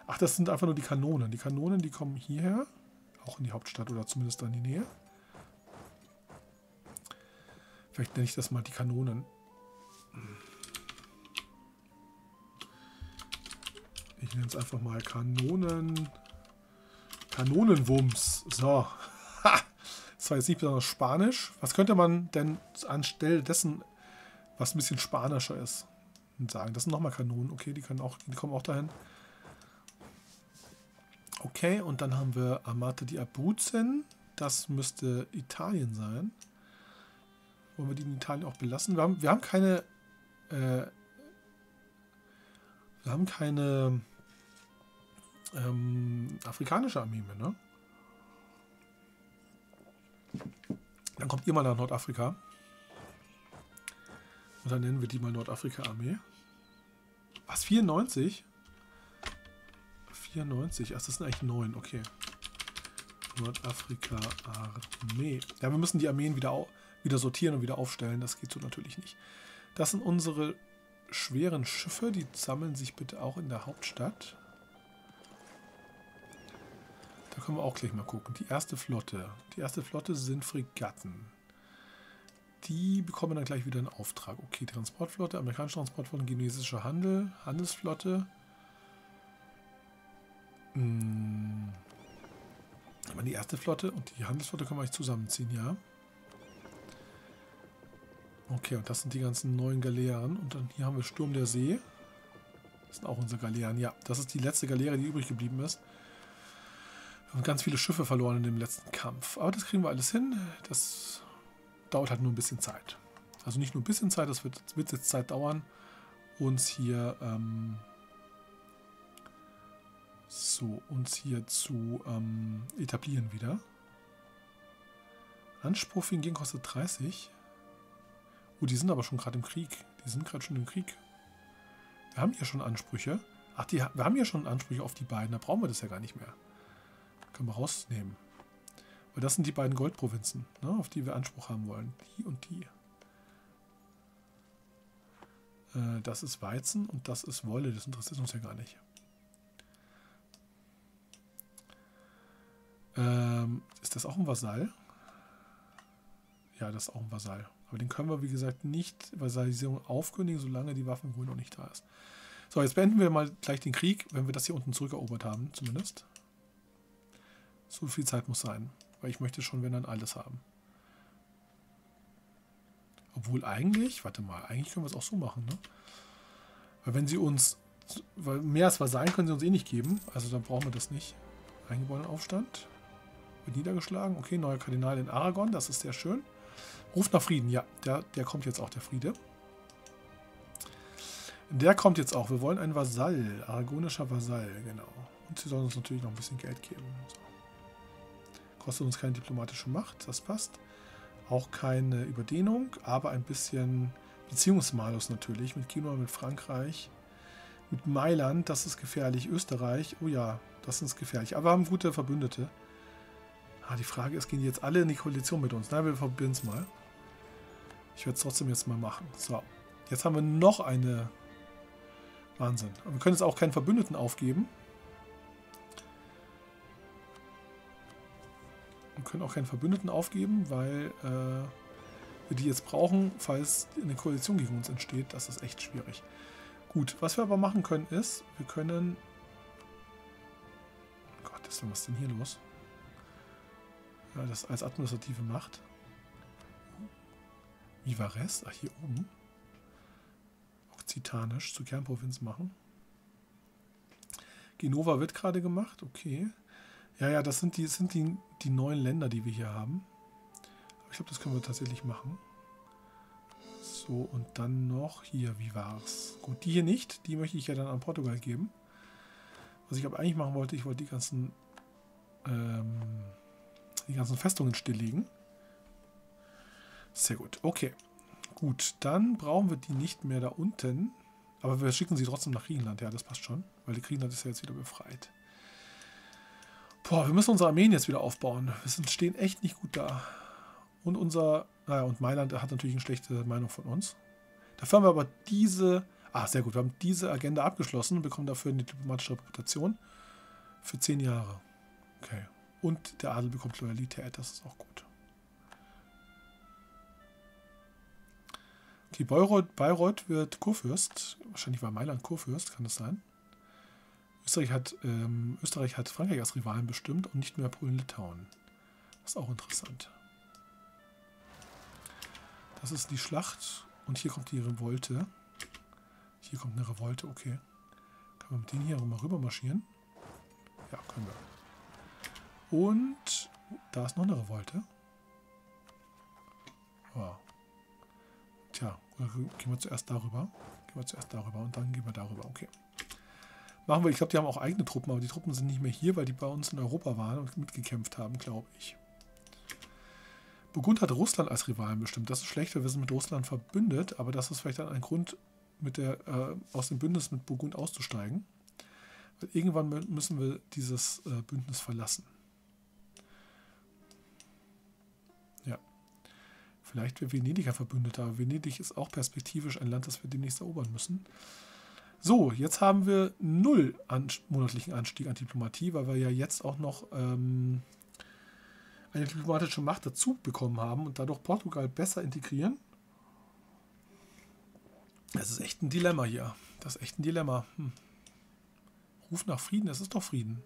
Ach, das sind einfach nur die Kanonen. Die Kanonen, die kommen hierher. Auch in die Hauptstadt oder zumindest in die Nähe. Vielleicht nenne ich das mal die Kanonen. Ich nenne es einfach mal Kanonen. Kanonenwumms. So. Ha! Das war jetzt nicht besonders spanisch. Was könnte man denn anstelle dessen, was ein bisschen spanischer ist, sagen? Das sind nochmal Kanonen. Okay, die kommen auch dahin. Okay, und dann haben wir Amate di Abruzzen. Das müsste Italien sein. Wollen wir die in Italien auch belassen? Wir haben keine... afrikanische Armee mehr, ne? Dann kommt ihr mal nach Nordafrika. Und dann nennen wir die mal Nordafrika-Armee. Was, 94? 94. Ach, das sind eigentlich 9. Okay. Nordafrika-Armee. Ja, wir müssen die Armeen wieder sortieren und wieder aufstellen. Das geht so natürlich nicht. Das sind unsere schweren Schiffe. Die sammeln sich bitte auch in der Hauptstadt. Da können wir auch gleich mal gucken. Die erste Flotte. Die erste Flotte sind Fregatten. Die bekommen dann gleich wieder einen Auftrag. Okay, Transportflotte, amerikanische Transportflotte, chinesischer Handel, Handelsflotte. Aber die erste Flotte und die Handelsflotte können wir eigentlich zusammenziehen, ja. Okay, und das sind die ganzen neuen Galeeren. Und dann hier haben wir Sturm der See. Das sind auch unsere Galeeren, ja. Das ist die letzte Galeere, die übrig geblieben ist. Wir haben ganz viele Schiffe verloren in dem letzten Kampf. Aber das kriegen wir alles hin. Das dauert halt nur ein bisschen Zeit. Also nicht nur ein bisschen Zeit, das wird jetzt Zeit dauern, uns hier... uns hier zu etablieren wieder. Anspruch hingegen kostet 30. Oh, die sind aber schon gerade im Krieg. Die sind gerade schon im Krieg. Wir haben hier schon Ansprüche. Ach, wir haben hier schon Ansprüche auf die beiden. Da brauchen wir das ja gar nicht mehr. Können wir rausnehmen. Weil das sind die beiden Goldprovinzen, ne, auf die wir Anspruch haben wollen. Die und die. Das ist Weizen und das ist Wolle. Das interessiert uns ja gar nicht. Ist das auch ein Vasall? Ja, das ist auch ein Vasall. Aber den können wir, wie gesagt, nicht Vasallisierung aufkündigen, solange die Waffenruhe noch nicht da ist. So, jetzt beenden wir mal gleich den Krieg, wenn wir das hier unten zurückerobert haben, zumindest. So viel Zeit muss sein. Weil ich möchte schon, wenn dann alles haben. Obwohl eigentlich, warte mal, eigentlich können wir es auch so machen, ne? Weil wenn sie uns, weil mehr als Vasallen können sie uns eh nicht geben. Also dann brauchen wir das nicht. Eingeborenen Aufstand. Wird niedergeschlagen. Okay, neuer Kardinal in Aragon. Das ist sehr schön. Ruft nach Frieden. Ja, der kommt jetzt auch, der Friede. Der kommt jetzt auch. Wir wollen einen Vasall. Aragonischer Vasall, genau. Und sie sollen uns natürlich noch ein bisschen Geld geben. So. Kostet uns keine diplomatische Macht. Das passt. Auch keine Überdehnung, aber ein bisschen Beziehungsmalus natürlich. Mit China, mit Frankreich, mit Mailand. Das ist gefährlich. Österreich. Oh ja, das ist gefährlich. Aber wir haben gute Verbündete. Die Frage ist, gehen die jetzt alle in die Koalition mit uns? Nein, wir probieren es mal. Ich werde es trotzdem jetzt mal machen. So, jetzt haben wir noch eine... Wahnsinn. Aber wir können jetzt auch keinen Verbündeten aufgeben. Wir können auch keinen Verbündeten aufgeben, weil wir die jetzt brauchen, falls eine Koalition gegen uns entsteht. Das ist echt schwierig. Gut, was wir aber machen können ist, wir können... Oh Gott, was ist denn hier los? Ja, das als administrative Macht. Wie war Rest? Ach, hier oben. Okzitanisch zur Kernprovinz machen. Genova wird gerade gemacht, okay. Ja, das sind die neuen Länder, die wir hier haben. Aber ich glaube, das können wir tatsächlich machen. So, und dann noch hier, wie war's? Gut, die hier nicht, die möchte ich ja dann an Portugal geben. Was ich aber eigentlich machen wollte, ich wollte die ganzen Festungen stilllegen. Sehr gut, okay. Gut, dann brauchen wir die nicht mehr da unten. Aber wir schicken sie trotzdem nach Griechenland. Ja, das passt schon, weil die Griechenland ist ja jetzt wieder befreit. Boah, wir müssen unsere Armeen jetzt wieder aufbauen. Wir stehen echt nicht gut da. Und und Mailand hat natürlich eine schlechte Meinung von uns. Dafür haben wir aber diese... sehr gut, wir haben diese Agenda abgeschlossen und bekommen dafür eine diplomatische Reputation für 10 Jahre. Okay. Und der Adel bekommt Loyalität, das ist auch gut. Okay, Bayreuth wird Kurfürst. Wahrscheinlich war Mailand Kurfürst, kann das sein? Österreich hat Frankreich als Rivalen bestimmt und nicht mehr Polen-Litauen. Das ist auch interessant. Das ist die Schlacht und hier kommt die Revolte. Hier kommt eine Revolte, okay. Können wir mit denen hier mal rüber marschieren? Ja, können wir. Und da ist noch eine Revolte. Wow. Tja, gehen wir zuerst darüber. Und dann gehen wir darüber. Okay. Machen wir, ich glaube, die haben auch eigene Truppen, aber die Truppen sind nicht mehr hier, weil die bei uns in Europa waren und mitgekämpft haben, glaube ich. Burgund hat Russland als Rivalen bestimmt. Das ist schlecht, weil wir sind mit Russland verbündet, aber das ist vielleicht dann ein Grund, aus dem Bündnis mit Burgund auszusteigen. Weil irgendwann müssen wir dieses Bündnis verlassen. Vielleicht wäre Venedig ein Verbündeter, aber Venedig ist auch perspektivisch ein Land, das wir demnächst erobern müssen. So, jetzt haben wir 0 monatlichen Anstieg an Diplomatie, weil wir ja jetzt auch noch eine diplomatische Macht dazu bekommen haben und dadurch Portugal besser integrieren. Das ist echt ein Dilemma hier. Ruf nach Frieden, es ist doch Frieden.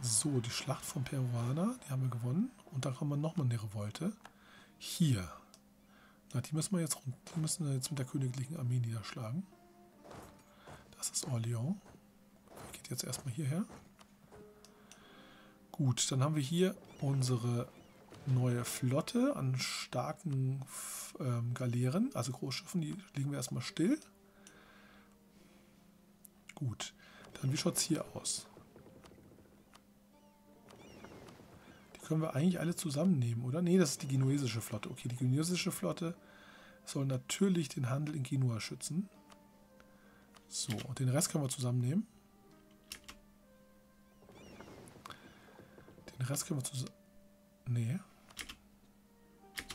So, die Schlacht von Peruana, die haben wir gewonnen. Und dann haben wir nochmal eine Revolte. Hier. Die müssen wir jetzt mit der königlichen Armee niederschlagen. Das ist Orléans. Geht jetzt erstmal hierher. Gut, dann haben wir hier unsere neue Flotte an starken Galeeren, also Großschiffen, die legen wir erstmal still. Gut, dann wie schaut es hier aus? Können wir eigentlich alle zusammennehmen, oder? Nee, das ist die genuesische Flotte. Okay, die genuesische Flotte soll natürlich den Handel in Genua schützen. So, und den Rest können wir zusammennehmen. Nee.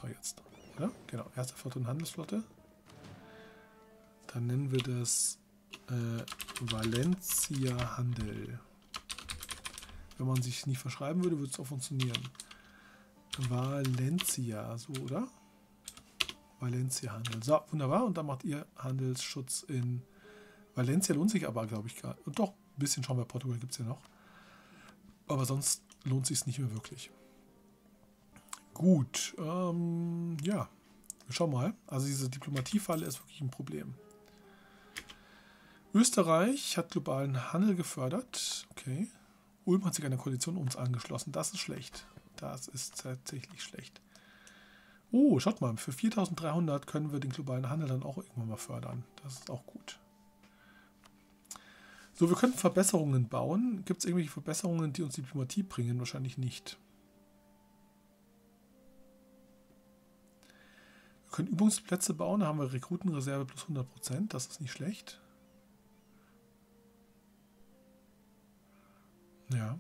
So, jetzt. Oder? Genau, erste Flotte und Handelsflotte. Dann nennen wir das Valencia Handel. Wenn man sich nicht verschreiben würde, würde es auch funktionieren. Valencia, so, oder? Valencia Handel. So, wunderbar. Und dann macht ihr Handelsschutz in Valencia. Lohnt sich aber, glaube ich, gar nicht. Und doch, ein bisschen schauen, bei Portugal gibt es ja noch. Aber sonst lohnt sich es nicht mehr wirklich. Gut, ja. Wir schauen mal. Also diese Diplomatiefalle ist wirklich ein Problem. Österreich hat globalen Handel gefördert. Okay. Ulm hat sich an der Koalition Ulms angeschlossen. Das ist schlecht. Das ist tatsächlich schlecht. Oh, schaut mal, für 4.300 können wir den globalen Handel dann auch irgendwann mal fördern. Das ist auch gut. So, wir können Verbesserungen bauen. Gibt es irgendwelche Verbesserungen, die uns die Diplomatie bringen? Wahrscheinlich nicht. Wir können Übungsplätze bauen. Da haben wir Rekrutenreserve plus 100%. Das ist nicht schlecht. Ja.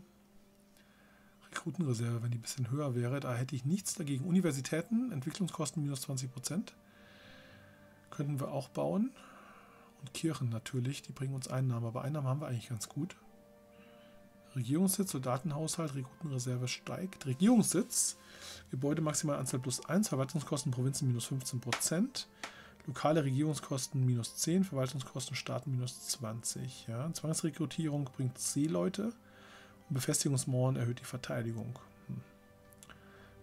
Rekrutenreserve, wenn die ein bisschen höher wäre, da hätte ich nichts dagegen. Universitäten, Entwicklungskosten minus 20%. Könnten wir auch bauen. Und Kirchen natürlich, die bringen uns Einnahmen, aber Einnahmen haben wir eigentlich ganz gut. Regierungssitz, Soldatenhaushalt, Rekrutenreserve steigt. Regierungssitz, Gebäude maximal Anzahl plus 1, Verwaltungskosten Provinzen minus 15%. Lokale Regierungskosten minus 10, Verwaltungskosten Staaten minus 20. Ja. Zwangsrekrutierung bringt Seeleute. Befestigungsmauern erhöht die Verteidigung.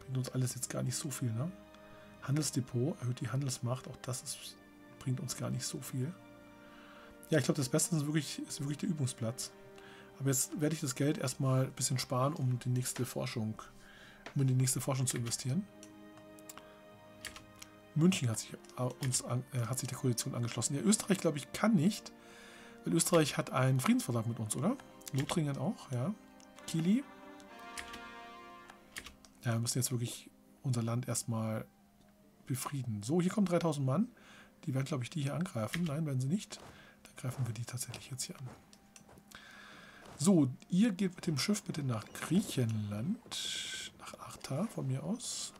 Bringt uns alles jetzt gar nicht so viel, ne? Handelsdepot erhöht die Handelsmacht. Auch das ist, bringt uns gar nicht so viel. Ja, ich glaube, das Beste ist wirklich der Übungsplatz. Aber jetzt werde ich das Geld erstmal ein bisschen sparen, um die nächste Forschung, um in die nächste Forschung zu investieren. München hat sich der Koalition angeschlossen. Ja, Österreich, glaube ich, kann nicht, weil Österreich hat einen Friedensvertrag mit uns, oder? Lothringen auch, ja. Kili. Ja, wir müssen jetzt wirklich unser Land erstmal befrieden. So, hier kommen 3.000 Mann. Die werden, glaube ich, die hier angreifen. Nein, werden sie nicht. Dann greifen wir die tatsächlich jetzt hier an. So, ihr geht mit dem Schiff bitte nach Griechenland. Nach Arta von mir aus.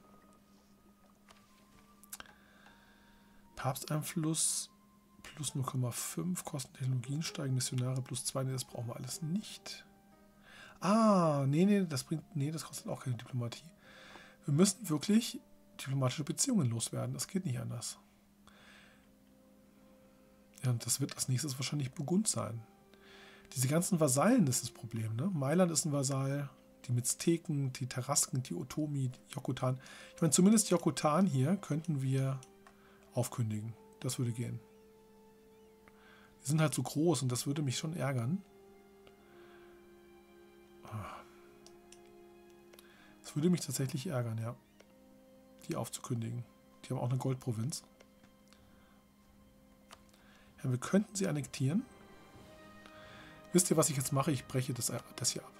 Papsteinfluss plus 0,5. Kosten Technologien steigen. Missionare plus 2. Nee, das brauchen wir alles nicht. Ah, nee, das bringt. Nee, das kostet auch keine Diplomatie. Wir müssen wirklich diplomatische Beziehungen loswerden. Das geht nicht anders. Ja, und das wird als nächstes wahrscheinlich Burgund sein. Diese ganzen Vasallen, das ist das Problem, ne? Mailand ist ein Vasall, die Mizteken, die Tarasken, die Otomi, die Yokotan. Ich meine, zumindest Yokotan hier könnten wir aufkündigen. Das würde gehen. Die sind halt so groß und das würde mich schon ärgern. Das würde mich tatsächlich ärgern, ja. Die aufzukündigen. Die haben auch eine Goldprovinz. Ja, wir könnten sie annektieren. Wisst ihr, was ich jetzt mache? Ich breche das hier ab.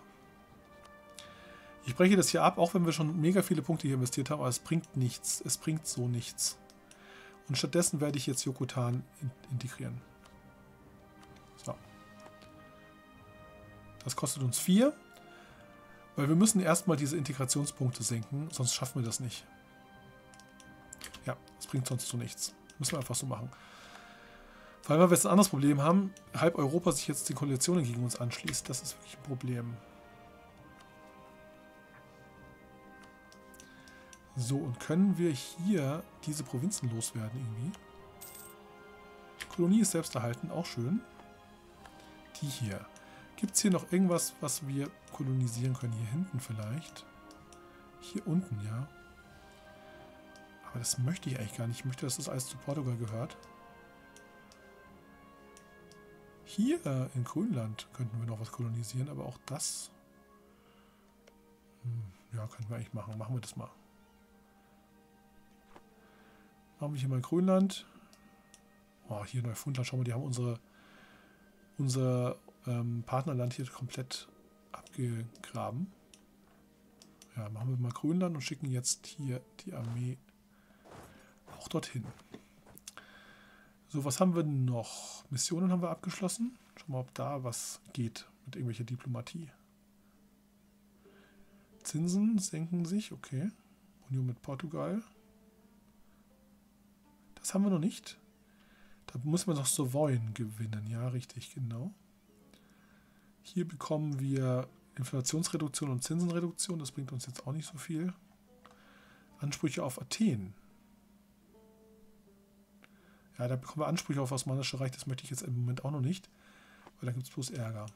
Ich breche das hier ab, auch wenn wir schon mega viele Punkte hier investiert haben, aber es bringt nichts. Es bringt so nichts. Und stattdessen werde ich jetzt Yokotan integrieren. So. Das kostet uns 4, weil wir müssen erstmal diese Integrationspunkte senken, sonst schaffen wir das nicht. Ja, das bringt sonst zu nichts. Müssen wir einfach so machen. Vor allem, weil wir jetzt ein anderes Problem haben, halb Europa sich jetzt die Koalitionen gegen uns anschließt. Das ist wirklich ein Problem. So, und können wir hier diese Provinzen loswerden irgendwie? Die Kolonie ist selbst erhalten, auch schön. Die hier. Gibt es hier noch irgendwas, was wir kolonisieren können? Hier hinten vielleicht. Hier unten, ja. Aber das möchte ich eigentlich gar nicht. Ich möchte, dass das alles zu Portugal gehört. Hier in Grönland könnten wir noch was kolonisieren, aber auch das... ja, können wir eigentlich machen. Machen wir das mal. Machen wir hier mal Grönland. Oh, hier Neufundland. Schau mal, die haben unser Partnerland hier komplett abgegraben. Ja, machen wir mal Grönland und schicken jetzt hier die Armee auch dorthin. So, was haben wir noch? Missionen haben wir abgeschlossen. Schauen mal, ob da was geht mit irgendwelcher Diplomatie. Zinsen senken sich, okay. Union mit Portugal. Das haben wir noch nicht. Da muss man noch Savoyen gewinnen. Ja, richtig, genau. Hier bekommen wir Inflationsreduktion und Zinsenreduktion. Das bringt uns jetzt auch nicht so viel. Ansprüche auf Athen. Ja, da bekommen wir Ansprüche auf das Osmanische Reich. Das möchte ich jetzt im Moment auch noch nicht, weil da gibt es bloß Ärger.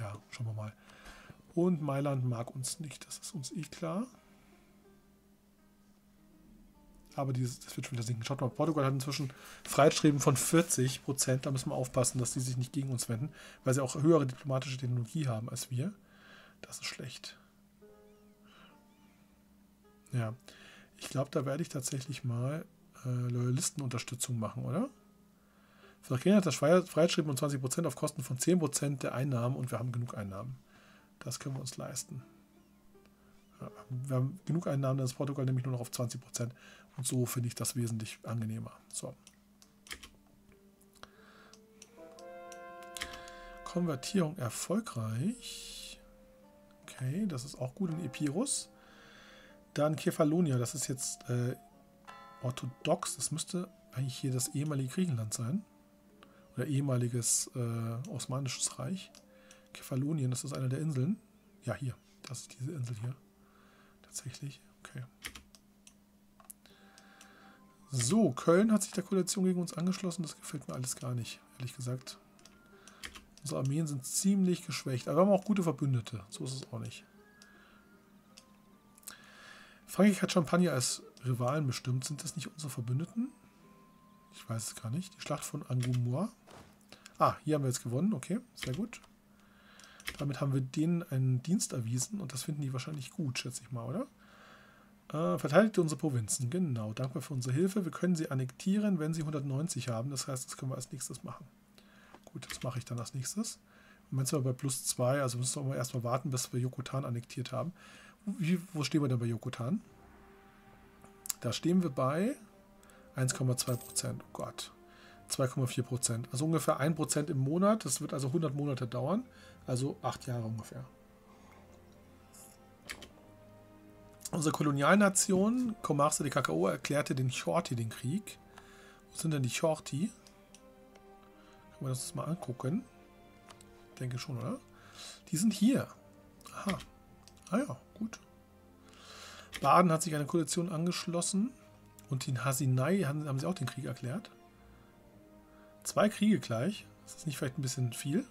Ja, schauen wir mal. Und Mailand mag uns nicht. Das ist uns eh klar. aber das wird schon wieder sinken. Schaut mal, Portugal hat inzwischen Freiheitsstreben von 40%. Da müssen wir aufpassen, dass die sich nicht gegen uns wenden, weil sie auch höhere diplomatische Technologie haben als wir. Das ist schlecht. Ja, ich glaube, da werde ich tatsächlich mal Loyalistenunterstützung machen, oder? Slowenien hat das Freiheitsstreben um 20% auf Kosten von 10% der Einnahmen und wir haben genug Einnahmen. Das können wir uns leisten. Ja, wir haben genug Einnahmen, dann ist Portugal nämlich nur noch auf 20%. Und so finde ich das wesentlich angenehmer. So. Konvertierung erfolgreich. Okay, das ist auch gut in Epirus. Dann Kefalonia, das ist jetzt orthodox. Das müsste eigentlich hier das ehemalige Griechenland sein. Oder ehemaliges Osmanisches Reich. Kefalonien, das ist eine der Inseln. Ja, hier. Das ist diese Insel hier. Tatsächlich. Okay. So, Köln hat sich der Koalition gegen uns angeschlossen. Das gefällt mir alles gar nicht, ehrlich gesagt. Unsere Armeen sind ziemlich geschwächt. Aber wir haben auch gute Verbündete. So ist es auch nicht. Frankreich hat Champagne als Rivalen bestimmt. Sind das nicht unsere Verbündeten? Ich weiß es gar nicht. Die Schlacht von Angoumois. Ah, hier haben wir jetzt gewonnen. Okay, sehr gut. Damit haben wir denen einen Dienst erwiesen und das finden die wahrscheinlich gut, schätze ich mal, oder? Verteidigt unsere Provinzen, genau. Dankbar für unsere Hilfe. Wir können sie annektieren, wenn sie 190 haben. Das heißt, das können wir als nächstes machen. Gut, das mache ich dann als nächstes. Im Moment sind wir bei plus 2, also müssen wir erstmal warten, bis wir Yucatan annektiert haben. Wo stehen wir denn bei Yucatan? Da stehen wir bei 1,2%. Oh Gott. 2,4%. Also ungefähr 1% im Monat. Das wird also 100 Monate dauern. Also 8 Jahre ungefähr. Unsere Kolonialnation, Comarse de Cacao, erklärte den Chorti den Krieg. Wo sind denn die Chorti? Können wir das mal angucken? Ich denke schon, oder? Die sind hier. Aha. Ah ja, gut. Baden hat sich einer Koalition angeschlossen. Und den Hasinai haben sie auch den Krieg erklärt. 2 Kriege gleich. Ist das nicht vielleicht ein bisschen viel?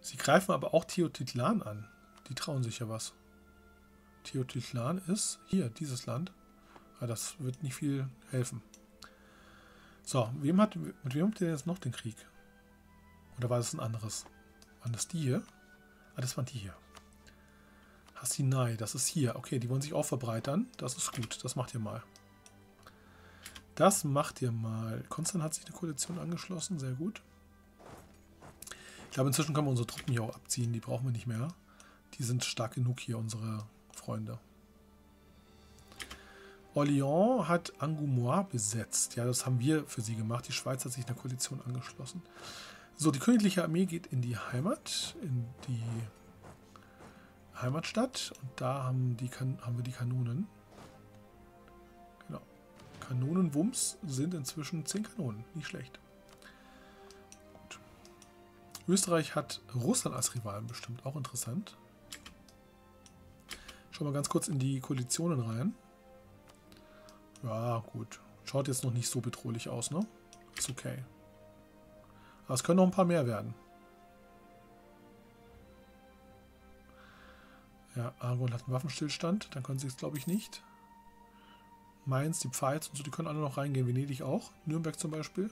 Sie greifen aber auch Teotitlan an. Die trauen sich ja was. Teotitlan ist hier, dieses Land. Aber das wird nicht viel helfen. So, mit wem habt ihr jetzt noch den Krieg? Oder war das ein anderes? Waren das die hier? Ah, das waren die hier. Hasinai, das ist hier. Okay, die wollen sich auch verbreitern. Das ist gut, das macht ihr mal. Das macht ihr mal. Konstantin hat sich eine Koalition angeschlossen, sehr gut. Ich glaube, inzwischen können wir unsere Truppen hier auch abziehen, die brauchen wir nicht mehr. Die sind stark genug hier, unsere Freunde. Orléans hat Angoumois besetzt. Ja, das haben wir für sie gemacht. Die Schweiz hat sich einer Koalition angeschlossen. So, die königliche Armee geht in die Heimat, in die Heimatstadt. Und da haben wir die Kanonen. Kanonenwumms sind inzwischen 10 Kanonen. Nicht schlecht. Gut. Österreich hat Russland als Rivalen bestimmt. Auch interessant. Schauen wir ganz kurz in die Koalitionen rein. Ja, gut. Schaut jetzt noch nicht so bedrohlich aus, ne? Ist okay. Aber es können noch ein paar mehr werden. Ja, Aragon hat einen Waffenstillstand. Dann können sie es, glaube ich, nicht. Mainz, die Pfalz und so, die können alle noch reingehen. Venedig auch. Nürnberg zum Beispiel.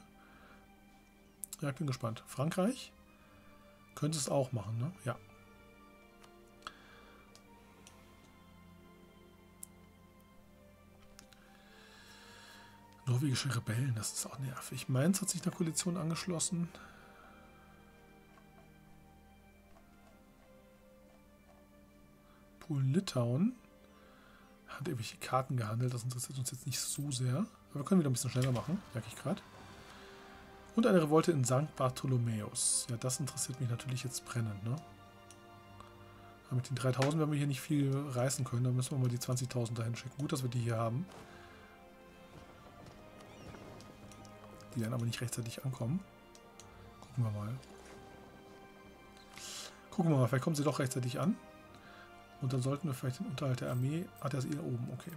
Ja, ich bin gespannt. Frankreich könnte es auch machen, ne? Ja. Norwegische Rebellen, das ist auch nervig. Mainz hat sich einer Koalition angeschlossen. Polen-Litauen hat irgendwelche Karten gehandelt, das interessiert uns jetzt nicht so sehr. Aber wir können wieder ein bisschen schneller machen, merke ich gerade. Und eine Revolte in St. Bartholomäus. Ja, das interessiert mich natürlich jetzt brennend, ne? Aber mit den 3000 werden wir hier nicht viel reißen können, da müssen wir mal die 20.000 dahin schicken. Gut, dass wir die hier haben. Die werden aber nicht rechtzeitig ankommen. Gucken wir mal. Gucken wir mal, vielleicht kommen sie doch rechtzeitig an. Und dann sollten wir vielleicht den Unterhalt der Armee... Ah, der ist eh da oben, okay.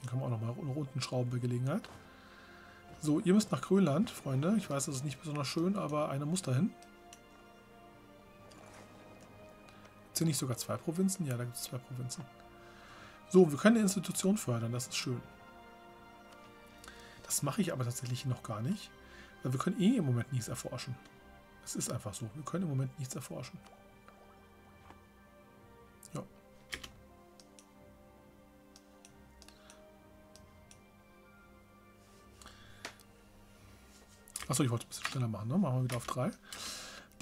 Dann können wir auch nochmal unten schrauben bei Gelegenheit. So, ihr müsst nach Grönland, Freunde. Ich weiß, das ist nicht besonders schön, aber einer muss dahin. Sind nicht sogar zwei Provinzen? Ja, da gibt es zwei Provinzen. So, wir können eine Institution fördern, das ist schön. Das mache ich aber tatsächlich noch gar nicht. Weil wir können eh im Moment nichts erforschen. Es ist einfach so, wir können im Moment nichts erforschen. Ja. Achso, ich wollte ein bisschen schneller machen, ne? Machen wir wieder auf 3.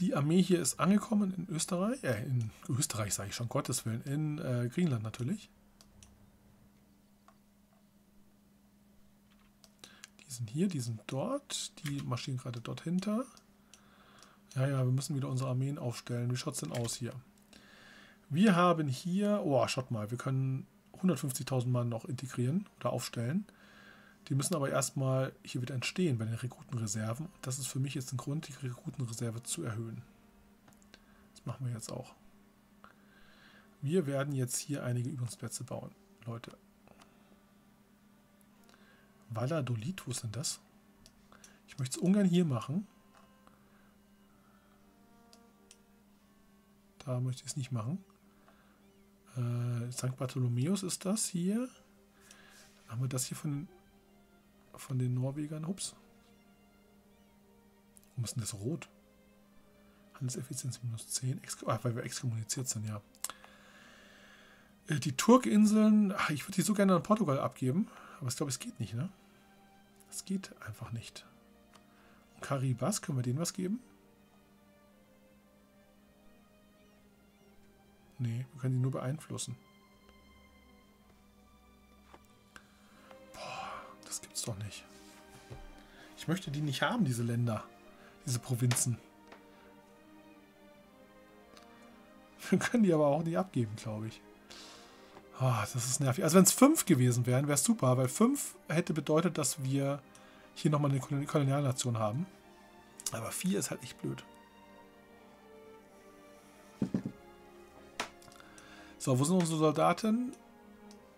Die Armee hier ist angekommen in Österreich. In Österreich sage ich schon, Gottes Willen. In Griechenland natürlich. Die sind hier, die sind dort. Die marschieren gerade dort hinter. Ja, wir müssen wieder unsere Armeen aufstellen. Wie schaut es denn aus hier? Wir haben hier... Oh, schaut mal. Wir können 150.000 Mann noch integrieren oder aufstellen. Die müssen aber erstmal hier wieder entstehen bei den Rekrutenreserven. Das ist für mich jetzt ein Grund, die Rekrutenreserve zu erhöhen. Das machen wir jetzt auch. Wir werden jetzt hier einige Übungsplätze bauen, Leute. Valladolid, wo ist denn das? Ich möchte es ungern hier machen. Da möchte ich es nicht machen. St. Bartholomäus ist das hier. Dann haben wir das hier von den Norwegern. Ups. Warum ist denn das rot? Handelseffizienz -10. Weil wir exkommuniziert sind, ja. Die Turkinseln. Ach, ich würde die so gerne an Portugal abgeben. Aber ich glaube, es geht nicht, ne? Es geht einfach nicht. Und Karibas, können wir denen was geben? Nee, wir können die nur beeinflussen. Das gibt's doch nicht. Ich möchte die nicht haben, diese Länder, diese Provinzen. Wir können die aber auch nicht abgeben, glaube ich. Ah, das ist nervig. Also wenn es 5 gewesen wären, wäre es super, weil 5 hätte bedeutet, dass wir hier nochmal eine Kolonialnation haben. Aber 4 ist halt echt blöd. So, wo sind unsere Soldaten?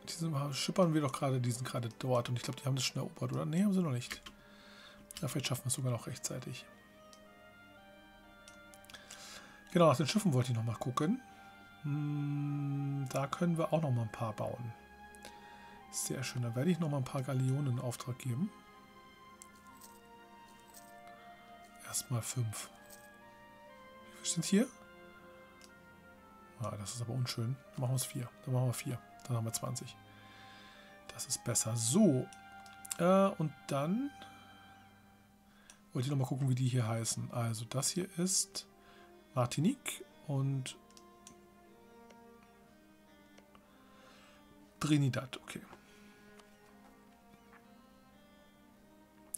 Die schippern wir doch gerade, die sind gerade dort. Und ich glaube, die haben das schon erobert, oder? Ne, haben sie noch nicht. Ja, vielleicht schaffen wir es sogar noch rechtzeitig. Genau, aus den Schiffen wollte ich nochmal gucken. Da können wir auch nochmal ein paar bauen. Sehr schön, da werde ich nochmal ein paar Galeonen in Auftrag geben. Erstmal 5. Wie viel sind hier? Ah, das ist aber unschön. Dann machen wir es 4. Dann machen wir 4. Dann haben wir 20. Das ist besser. So. Und dann wollte ich nochmal gucken, wie die hier heißen. Also das hier ist Martinique und Trinidad. Okay.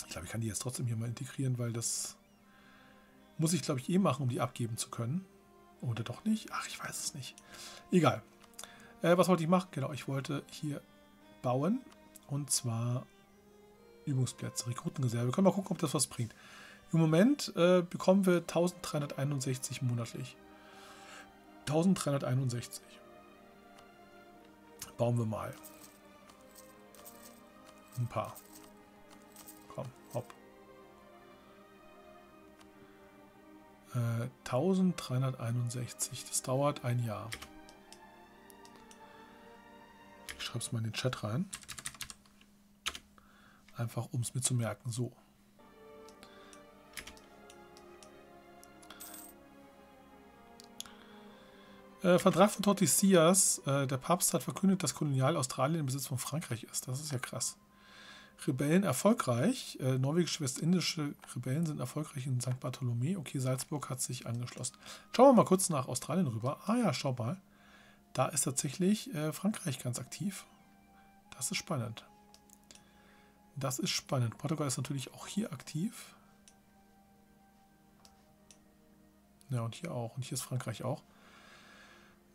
Ich glaube, ich kann die jetzt trotzdem hier mal integrieren, weil das muss ich, glaube ich, eh machen, um die abgeben zu können. Oder doch nicht? Ach, ich weiß es nicht. Egal. Was wollte ich machen? Genau, ich wollte hier bauen. Und zwar Übungsplätze, Rekrutenreserve. Wir können mal gucken, ob das was bringt. Im Moment bekommen wir 1361 monatlich. 1361. Bauen wir mal. Ein paar. Komm, hopp. 1361. Das dauert ein Jahr. Ich schreibe es mal in den Chat rein. Einfach, um es mir zu merken. So. Vertrag von Tordesillas. Der Papst hat verkündet, dass kolonial Australien im Besitz von Frankreich ist. Das ist ja krass. Rebellen erfolgreich. Norwegisch-westindische Rebellen sind erfolgreich in St. Bartholomä. Okay, Salzburg hat sich angeschlossen. Schauen wir mal kurz nach Australien rüber. Ah ja, schau mal. Da ist tatsächlich Frankreich ganz aktiv. Das ist spannend. Das ist spannend. Portugal ist natürlich auch hier aktiv. Ja, und hier auch. Und hier ist Frankreich auch.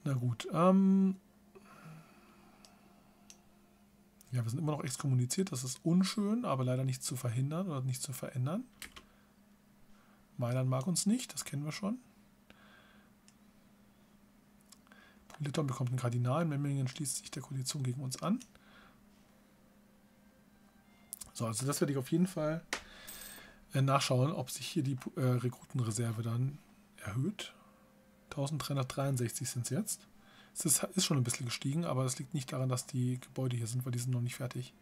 Na gut. Ja, wir sind immer noch exkommuniziert. Das ist unschön, aber leider nicht zu verhindern oder nicht zu verändern. Mailand mag uns nicht, das kennen wir schon. Litauen bekommt einen Kardinal, Memmingen schließt sich der Koalition gegen uns an. So, also das werde ich auf jeden Fall nachschauen, ob sich hier die Rekrutenreserve dann erhöht. 1363 sind es jetzt. Es ist schon ein bisschen gestiegen, aber es liegt nicht daran, dass die Gebäude hier sind, weil die sind noch nicht fertig.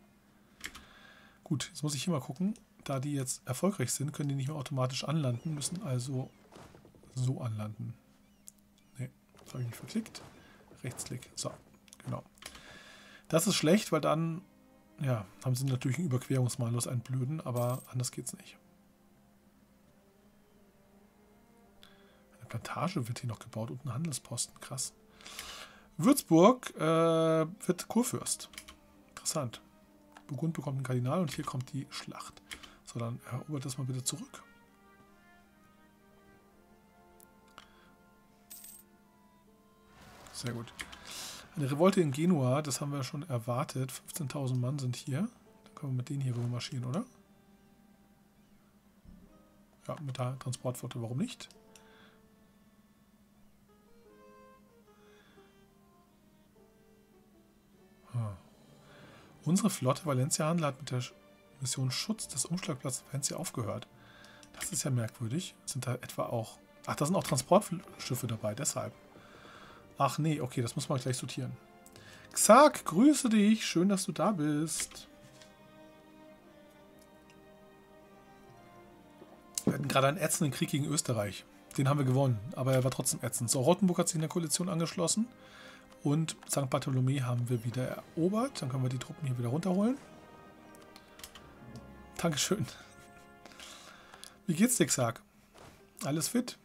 Gut, jetzt muss ich hier mal gucken. Da die jetzt erfolgreich sind, können die nicht mehr automatisch anlanden, müssen also so anlanden. Ne, das habe ich nicht verklickt. Rechtsklick, so, genau. Das ist schlecht, weil dann, ja, haben sie natürlich einen Überquerungsmalus, einen blöden, aber anders geht's nicht. Eine Plantage wird hier noch gebaut und ein Handelsposten, krass. Würzburg wird Kurfürst. Interessant. Burgund bekommt einen Kardinal und hier kommt die Schlacht. So, dann erobert das mal bitte zurück. Sehr gut. Eine Revolte in Genua, das haben wir schon erwartet. 15.000 Mann sind hier. Dann können wir mit denen hier rüber marschieren, oder? Ja, mit der Transportflotte, warum nicht? Hm. Unsere Flotte Valencia-Handler hat mit der Mission Schutz des Umschlagplatzes Valencia aufgehört. Das ist ja merkwürdig. Sind da etwa auch... Ach, da sind auch Transportschiffe dabei, deshalb. Ach nee, okay, das muss man gleich sortieren. Xark, grüße dich. Schön, dass du da bist. Wir hatten gerade einen ätzenden Krieg gegen Österreich. Den haben wir gewonnen, aber er war trotzdem ätzend. So, Rottenburg hat sich in der Koalition angeschlossen. Und St. Bartholomew haben wir wieder erobert. Dann können wir die Truppen hier wieder runterholen. Dankeschön. Wie geht's dir, Xark? Alles fit?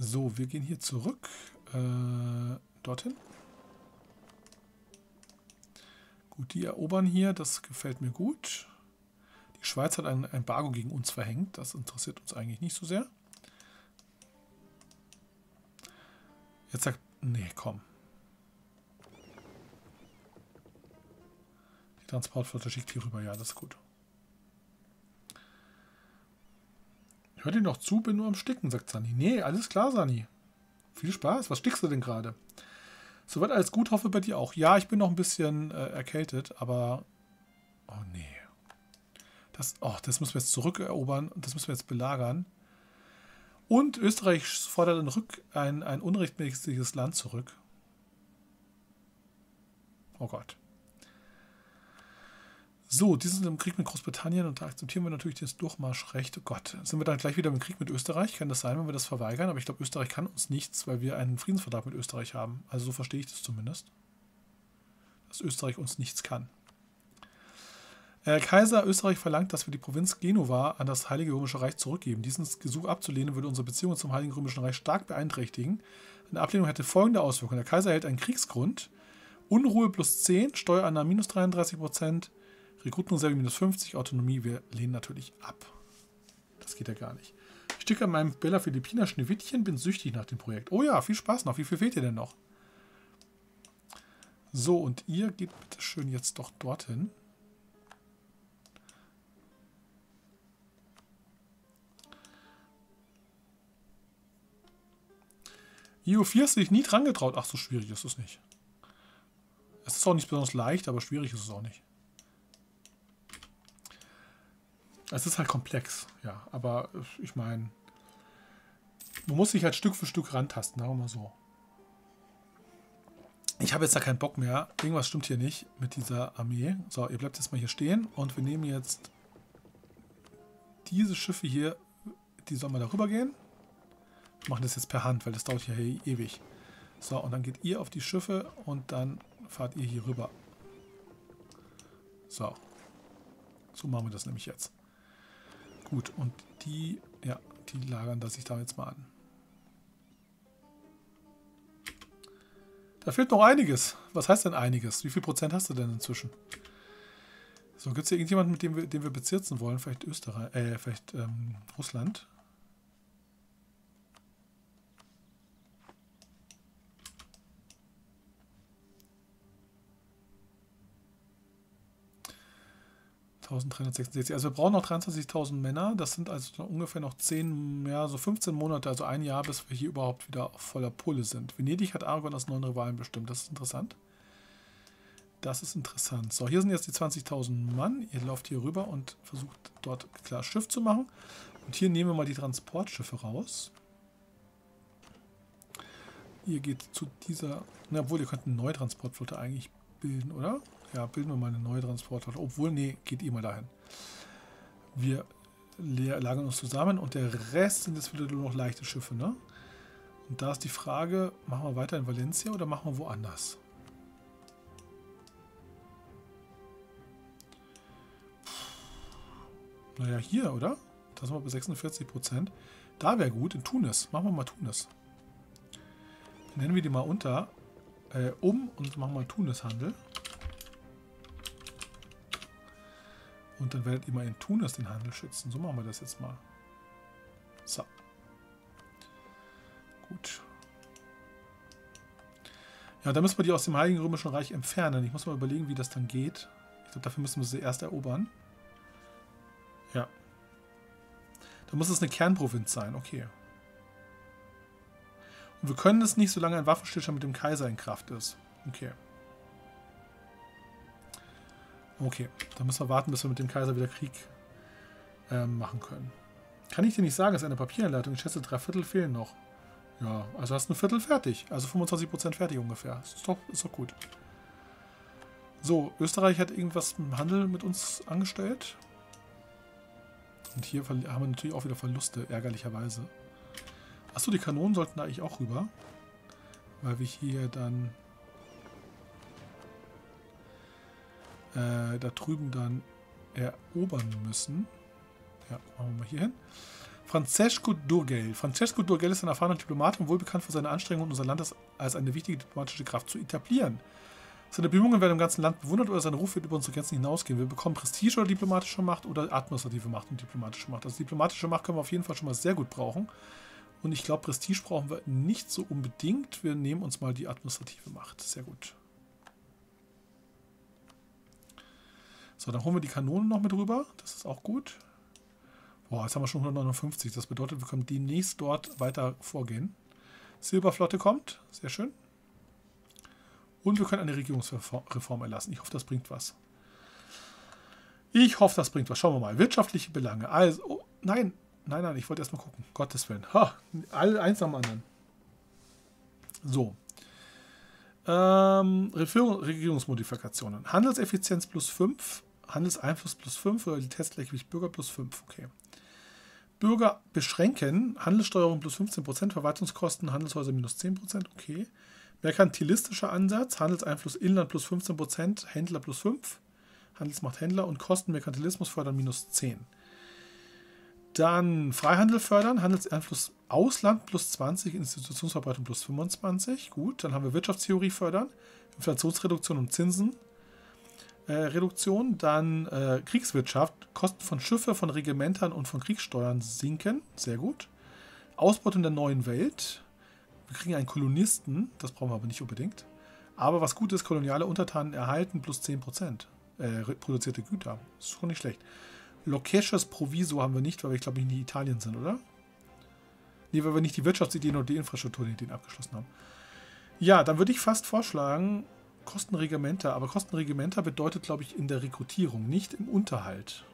So, wir gehen hier zurück. Dorthin. Gut, die erobern hier. Das gefällt mir gut. Die Schweiz hat ein Embargo gegen uns verhängt. Das interessiert uns eigentlich nicht so sehr. Jetzt sagt... Nee, komm. Die Transportflotte schickt hier rüber. Ja, das ist gut. Hört ihr noch zu? Bin nur am Sticken, sagt Sani. Nee, alles klar, Sani. Viel Spaß. Was stickst du denn gerade? Soweit alles gut, hoffe bei dir auch. Ja, ich bin noch ein bisschen erkältet, aber... Oh, nee. Das müssen wir jetzt zurückerobern und das müssen wir jetzt belagern. Und Österreich fordert ein unrechtmäßiges Land zurück. Oh Gott. So, die sind im Krieg mit Großbritannien und da akzeptieren wir natürlich das Durchmarschrecht. Oh Gott, sind wir dann gleich wieder im Krieg mit Österreich? Kann das sein, wenn wir das verweigern? Aber ich glaube, Österreich kann uns nichts, weil wir einen Friedensvertrag mit Österreich haben. Also so verstehe ich das zumindest. Dass Österreich uns nichts kann. Kaiser Österreich verlangt, dass wir die Provinz Genua an das Heilige Römische Reich zurückgeben. Diesen Gesuch abzulehnen, würde unsere Beziehungen zum Heiligen Römischen Reich stark beeinträchtigen. Eine Ablehnung hätte folgende Auswirkungen. Der Kaiser erhält einen Kriegsgrund, Unruhe +10, Steuereinnahmen -33%, Rekrutenreserve -50, Autonomie. Wir lehnen natürlich ab. Das geht ja gar nicht. Ich stecke an meinem Bella Filipina Schneewittchen, bin süchtig nach dem Projekt. Oh ja, viel Spaß noch. Wie viel fehlt dir denn noch? So, und ihr geht bitte schön jetzt doch dorthin. Io 4 ist sich nie dran getraut. Ach, so schwierig ist es nicht. Es ist auch nicht besonders leicht, aber schwierig ist es auch nicht. Es ist halt komplex, ja. Aber ich meine, man muss sich halt Stück für Stück rantasten, sagen wir mal so. Ich habe jetzt da keinen Bock mehr. Irgendwas stimmt hier nicht mit dieser Armee. So, ihr bleibt jetzt mal hier stehen und wir nehmen jetzt diese Schiffe hier, die sollen mal darüber gehen. Machen das jetzt per Hand, weil das dauert ja hier ewig. So, und dann geht ihr auf die Schiffe und dann fahrt ihr hier rüber. So. So machen wir das nämlich jetzt. Gut, und die, ja, die lagern das sich da jetzt mal an. Da fehlt noch einiges. Was heißt denn einiges? Wie viel Prozent hast du denn inzwischen? So, gibt es hier irgendjemanden, mit dem wir bezirzen wollen? Vielleicht Österreich, vielleicht Russland. Also wir brauchen noch 23.000 Männer, das sind also ungefähr noch 10, ja, so 15 Monate, also ein Jahr, bis wir hier überhaupt wieder auf voller Pulle sind. Venedig hat Aragon als neuen Rivalen bestimmt, das ist interessant. Das ist interessant. So, hier sind jetzt die 20.000 Mann, ihr lauft hier rüber und versucht dort klar Schiff zu machen. Und hier nehmen wir mal die Transportschiffe raus. Ihr geht zu dieser... Na, obwohl, ihr könnt eine neue Transportflotte eigentlich bilden, oder? Ja, bilden wir mal eine neue Transportflotte. Obwohl, nee, geht ihr mal dahin. Wir lagern uns zusammen und der Rest sind jetzt wieder nur noch leichte Schiffe, ne? Und da ist die Frage, machen wir weiter in Valencia oder machen wir woanders? Naja, hier, oder? Da sind wir bei 46%. Da wäre gut, in Tunis. Machen wir mal Tunis. Nennen wir die mal unter. Und machen mal Tunis-Handel. Und dann werdet ihr mal in Tunis den Handel schützen. So machen wir das jetzt mal. So. Gut. Ja, da müssen wir die aus dem Heiligen Römischen Reich entfernen. Ich muss mal überlegen, wie das dann geht. Ich glaube, dafür müssen wir sie erst erobern. Ja. Da muss es eine Kernprovinz sein. Okay. Und wir können es nicht, solange ein Waffenstillstand mit dem Kaiser in Kraft ist. Okay. Okay, dann müssen wir warten, bis wir mit dem Kaiser wieder Krieg machen können. Kann ich dir nicht sagen, es ist eine Papieranleitung. Ich schätze, 3/4 fehlen noch. Ja, also hast du 1/4 fertig. Also 25% fertig ungefähr. Ist doch gut. So, Österreich hat irgendwas im Handel mit uns angestellt. Und hier haben wir natürlich auch wieder Verluste, ärgerlicherweise. Achso, die Kanonen sollten da eigentlich auch rüber. Weil wir hier dann... da drüben dann erobern müssen. Ja, machen wir mal hier hin. Francesco Durgell. Francesco Durgell ist ein erfahrener Diplomat und wohlbekannt für seine Anstrengungen, unser Land als eine wichtige diplomatische Kraft zu etablieren. Seine Bemühungen werden im ganzen Land bewundert oder sein Ruf wird über unsere Grenzen hinausgehen. Wir bekommen Prestige oder diplomatische Macht oder administrative Macht und diplomatische Macht. Also diplomatische Macht können wir auf jeden Fall schon mal sehr gut brauchen. Und ich glaube, Prestige brauchen wir nicht so unbedingt. Wir nehmen uns mal die administrative Macht. Sehr gut. So, dann holen wir die Kanonen noch mit rüber. Das ist auch gut. Boah, jetzt haben wir schon 159. Das bedeutet, wir können demnächst dort weiter vorgehen. Silberflotte kommt. Sehr schön. Und wir können eine Regierungsreform erlassen. Ich hoffe, das bringt was. Schauen wir mal. Wirtschaftliche Belange. Also, oh, nein. Nein, nein, ich wollte erstmal gucken. Gottes Willen. Ha, alle eins am anderen. So. Regierungsmodifikationen. Handelseffizienz +5. Handelseinfluss +5. Realitätsgleichgewicht Bürger +5. Okay. Bürger beschränken. Handelssteuerung +15%. Verwaltungskosten. Handelshäuser -10%. Okay. Merkantilistischer Ansatz. Handelseinfluss Inland +15%. Händler +5. Handelsmacht Händler und Kosten Merkantilismus fördern -10. Dann Freihandel fördern, Handelseinfluss Ausland +20, Institutionsverbreitung +25. Gut, dann haben wir Wirtschaftstheorie fördern, Inflationsreduktion und Zinsenreduktion. Dann Kriegswirtschaft, Kosten von Schiffen, von Regimentern und von Kriegssteuern sinken. Sehr gut. Ausbeutung der neuen Welt. Wir kriegen einen Kolonisten, das brauchen wir aber nicht unbedingt. Aber was gut ist, koloniale Untertanen erhalten +10%. Produzierte Güter. Ist schon nicht schlecht. Lokesches Proviso haben wir nicht, weil wir, glaube ich, nicht in Italien sind, oder? Nee, weil wir nicht die Wirtschaftsideen oder die Infrastrukturideen abgeschlossen haben. Ja, dann würde ich fast vorschlagen, Kostenregimenter. Aber Kostenregimenter bedeutet, glaube ich, in der Rekrutierung, nicht im Unterhalt.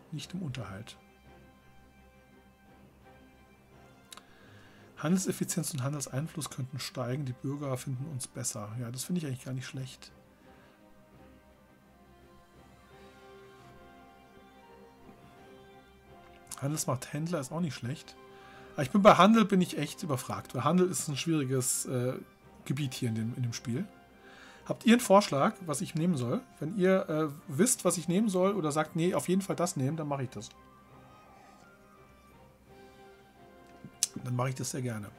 Handelseffizienz und Handelseinfluss könnten steigen. Die Bürger finden uns besser. Ja, das finde ich eigentlich gar nicht schlecht. Handelsmacht Händler ist auch nicht schlecht. Aber ich bin bei Handel echt überfragt, weil Handel ist ein schwieriges Gebiet hier in dem Spiel. Habt ihr einen Vorschlag, was ich nehmen soll? Wenn ihr wisst, was ich nehmen soll oder sagt, nee, auf jeden Fall das nehmen, dann mache ich das. Dann mache ich das sehr gerne.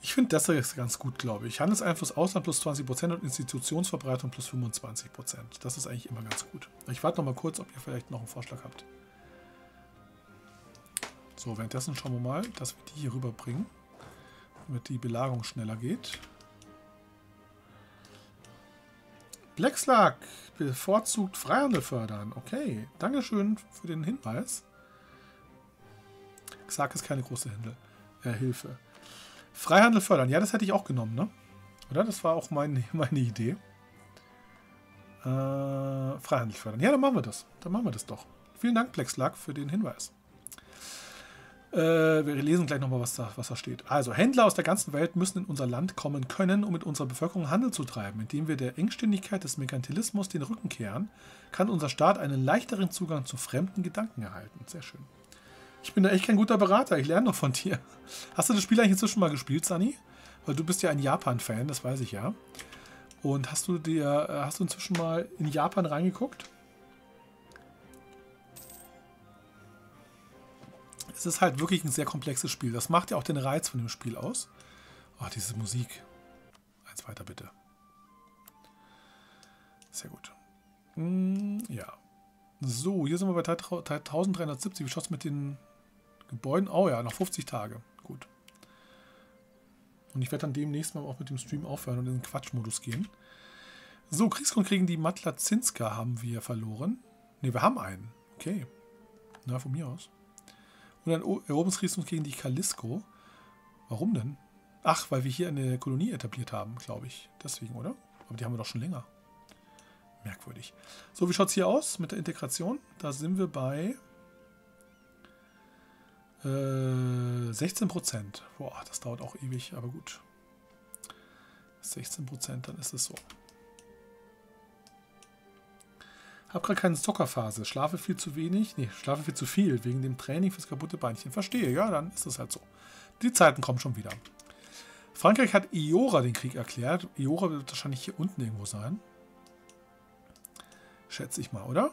Ich finde das ist ganz gut, glaube ich. Handelseinfluss Ausland +20% und Institutionsverbreitung +25%. Das ist eigentlich immer ganz gut. Ich warte noch mal kurz, ob ihr vielleicht noch einen Vorschlag habt. So, währenddessen schauen wir mal, dass wir die hier rüberbringen, damit die Belagerung schneller geht. Blackslag bevorzugt Freihandel fördern. Okay, dankeschön für den Hinweis. Xark ist keine große Hilfe. Freihandel fördern, ja, das hätte ich auch genommen, ne? Oder? Das war auch meine Idee. Freihandel fördern. Ja, dann machen wir das. Vielen Dank, Blackslag, für den Hinweis. Wir lesen gleich nochmal, was da steht. Also, Händler aus der ganzen Welt müssen in unser Land kommen können, um mit unserer Bevölkerung Handel zu treiben. Indem wir der Engstirnigkeit des Merkantilismus den Rücken kehren, kann unser Staat einen leichteren Zugang zu fremden Gedanken erhalten. Sehr schön. Ich bin da echt kein guter Berater. Ich lerne noch von dir. Hast du das Spiel eigentlich inzwischen mal gespielt, Sunny? Weil du bist ja ein Japan-Fan, das weiß ich ja. Und hast du inzwischen mal in Japan reingeguckt? Es ist halt wirklich ein sehr komplexes Spiel. Das macht ja auch den Reiz von dem Spiel aus. Oh, diese Musik. Eins weiter, bitte. Sehr gut. Ja. So, hier sind wir bei Teil 1370. Wie schaut es mit den Gebäuden? Oh ja, noch 50 Tage. Gut. Und ich werde dann demnächst mal auch mit dem Stream aufhören und in den Quatschmodus gehen. So, Kriegsgrund kriegen die Matlazinska haben wir verloren. Ne, wir haben einen. Okay. Na, von mir aus. Und ein Eroberungskrieg gegen die Kalisko. Warum denn? Ach, weil wir hier eine Kolonie etabliert haben, glaube ich. Deswegen, oder? Aber die haben wir doch schon länger. Merkwürdig. So, wie schaut es hier aus mit der Integration? Da sind wir bei 16%. Boah, das dauert auch ewig, aber gut. 16%, dann ist es so. Hab gerade keine Zockerphase. Schlafe viel zu wenig. Nee, schlafe viel zu viel. Wegen dem Training fürs kaputte Beinchen. Verstehe, ja, dann ist das halt so. Die Zeiten kommen schon wieder. Frankreich hat Iora den Krieg erklärt. Iora wird wahrscheinlich hier unten irgendwo sein. Schätze ich mal, oder?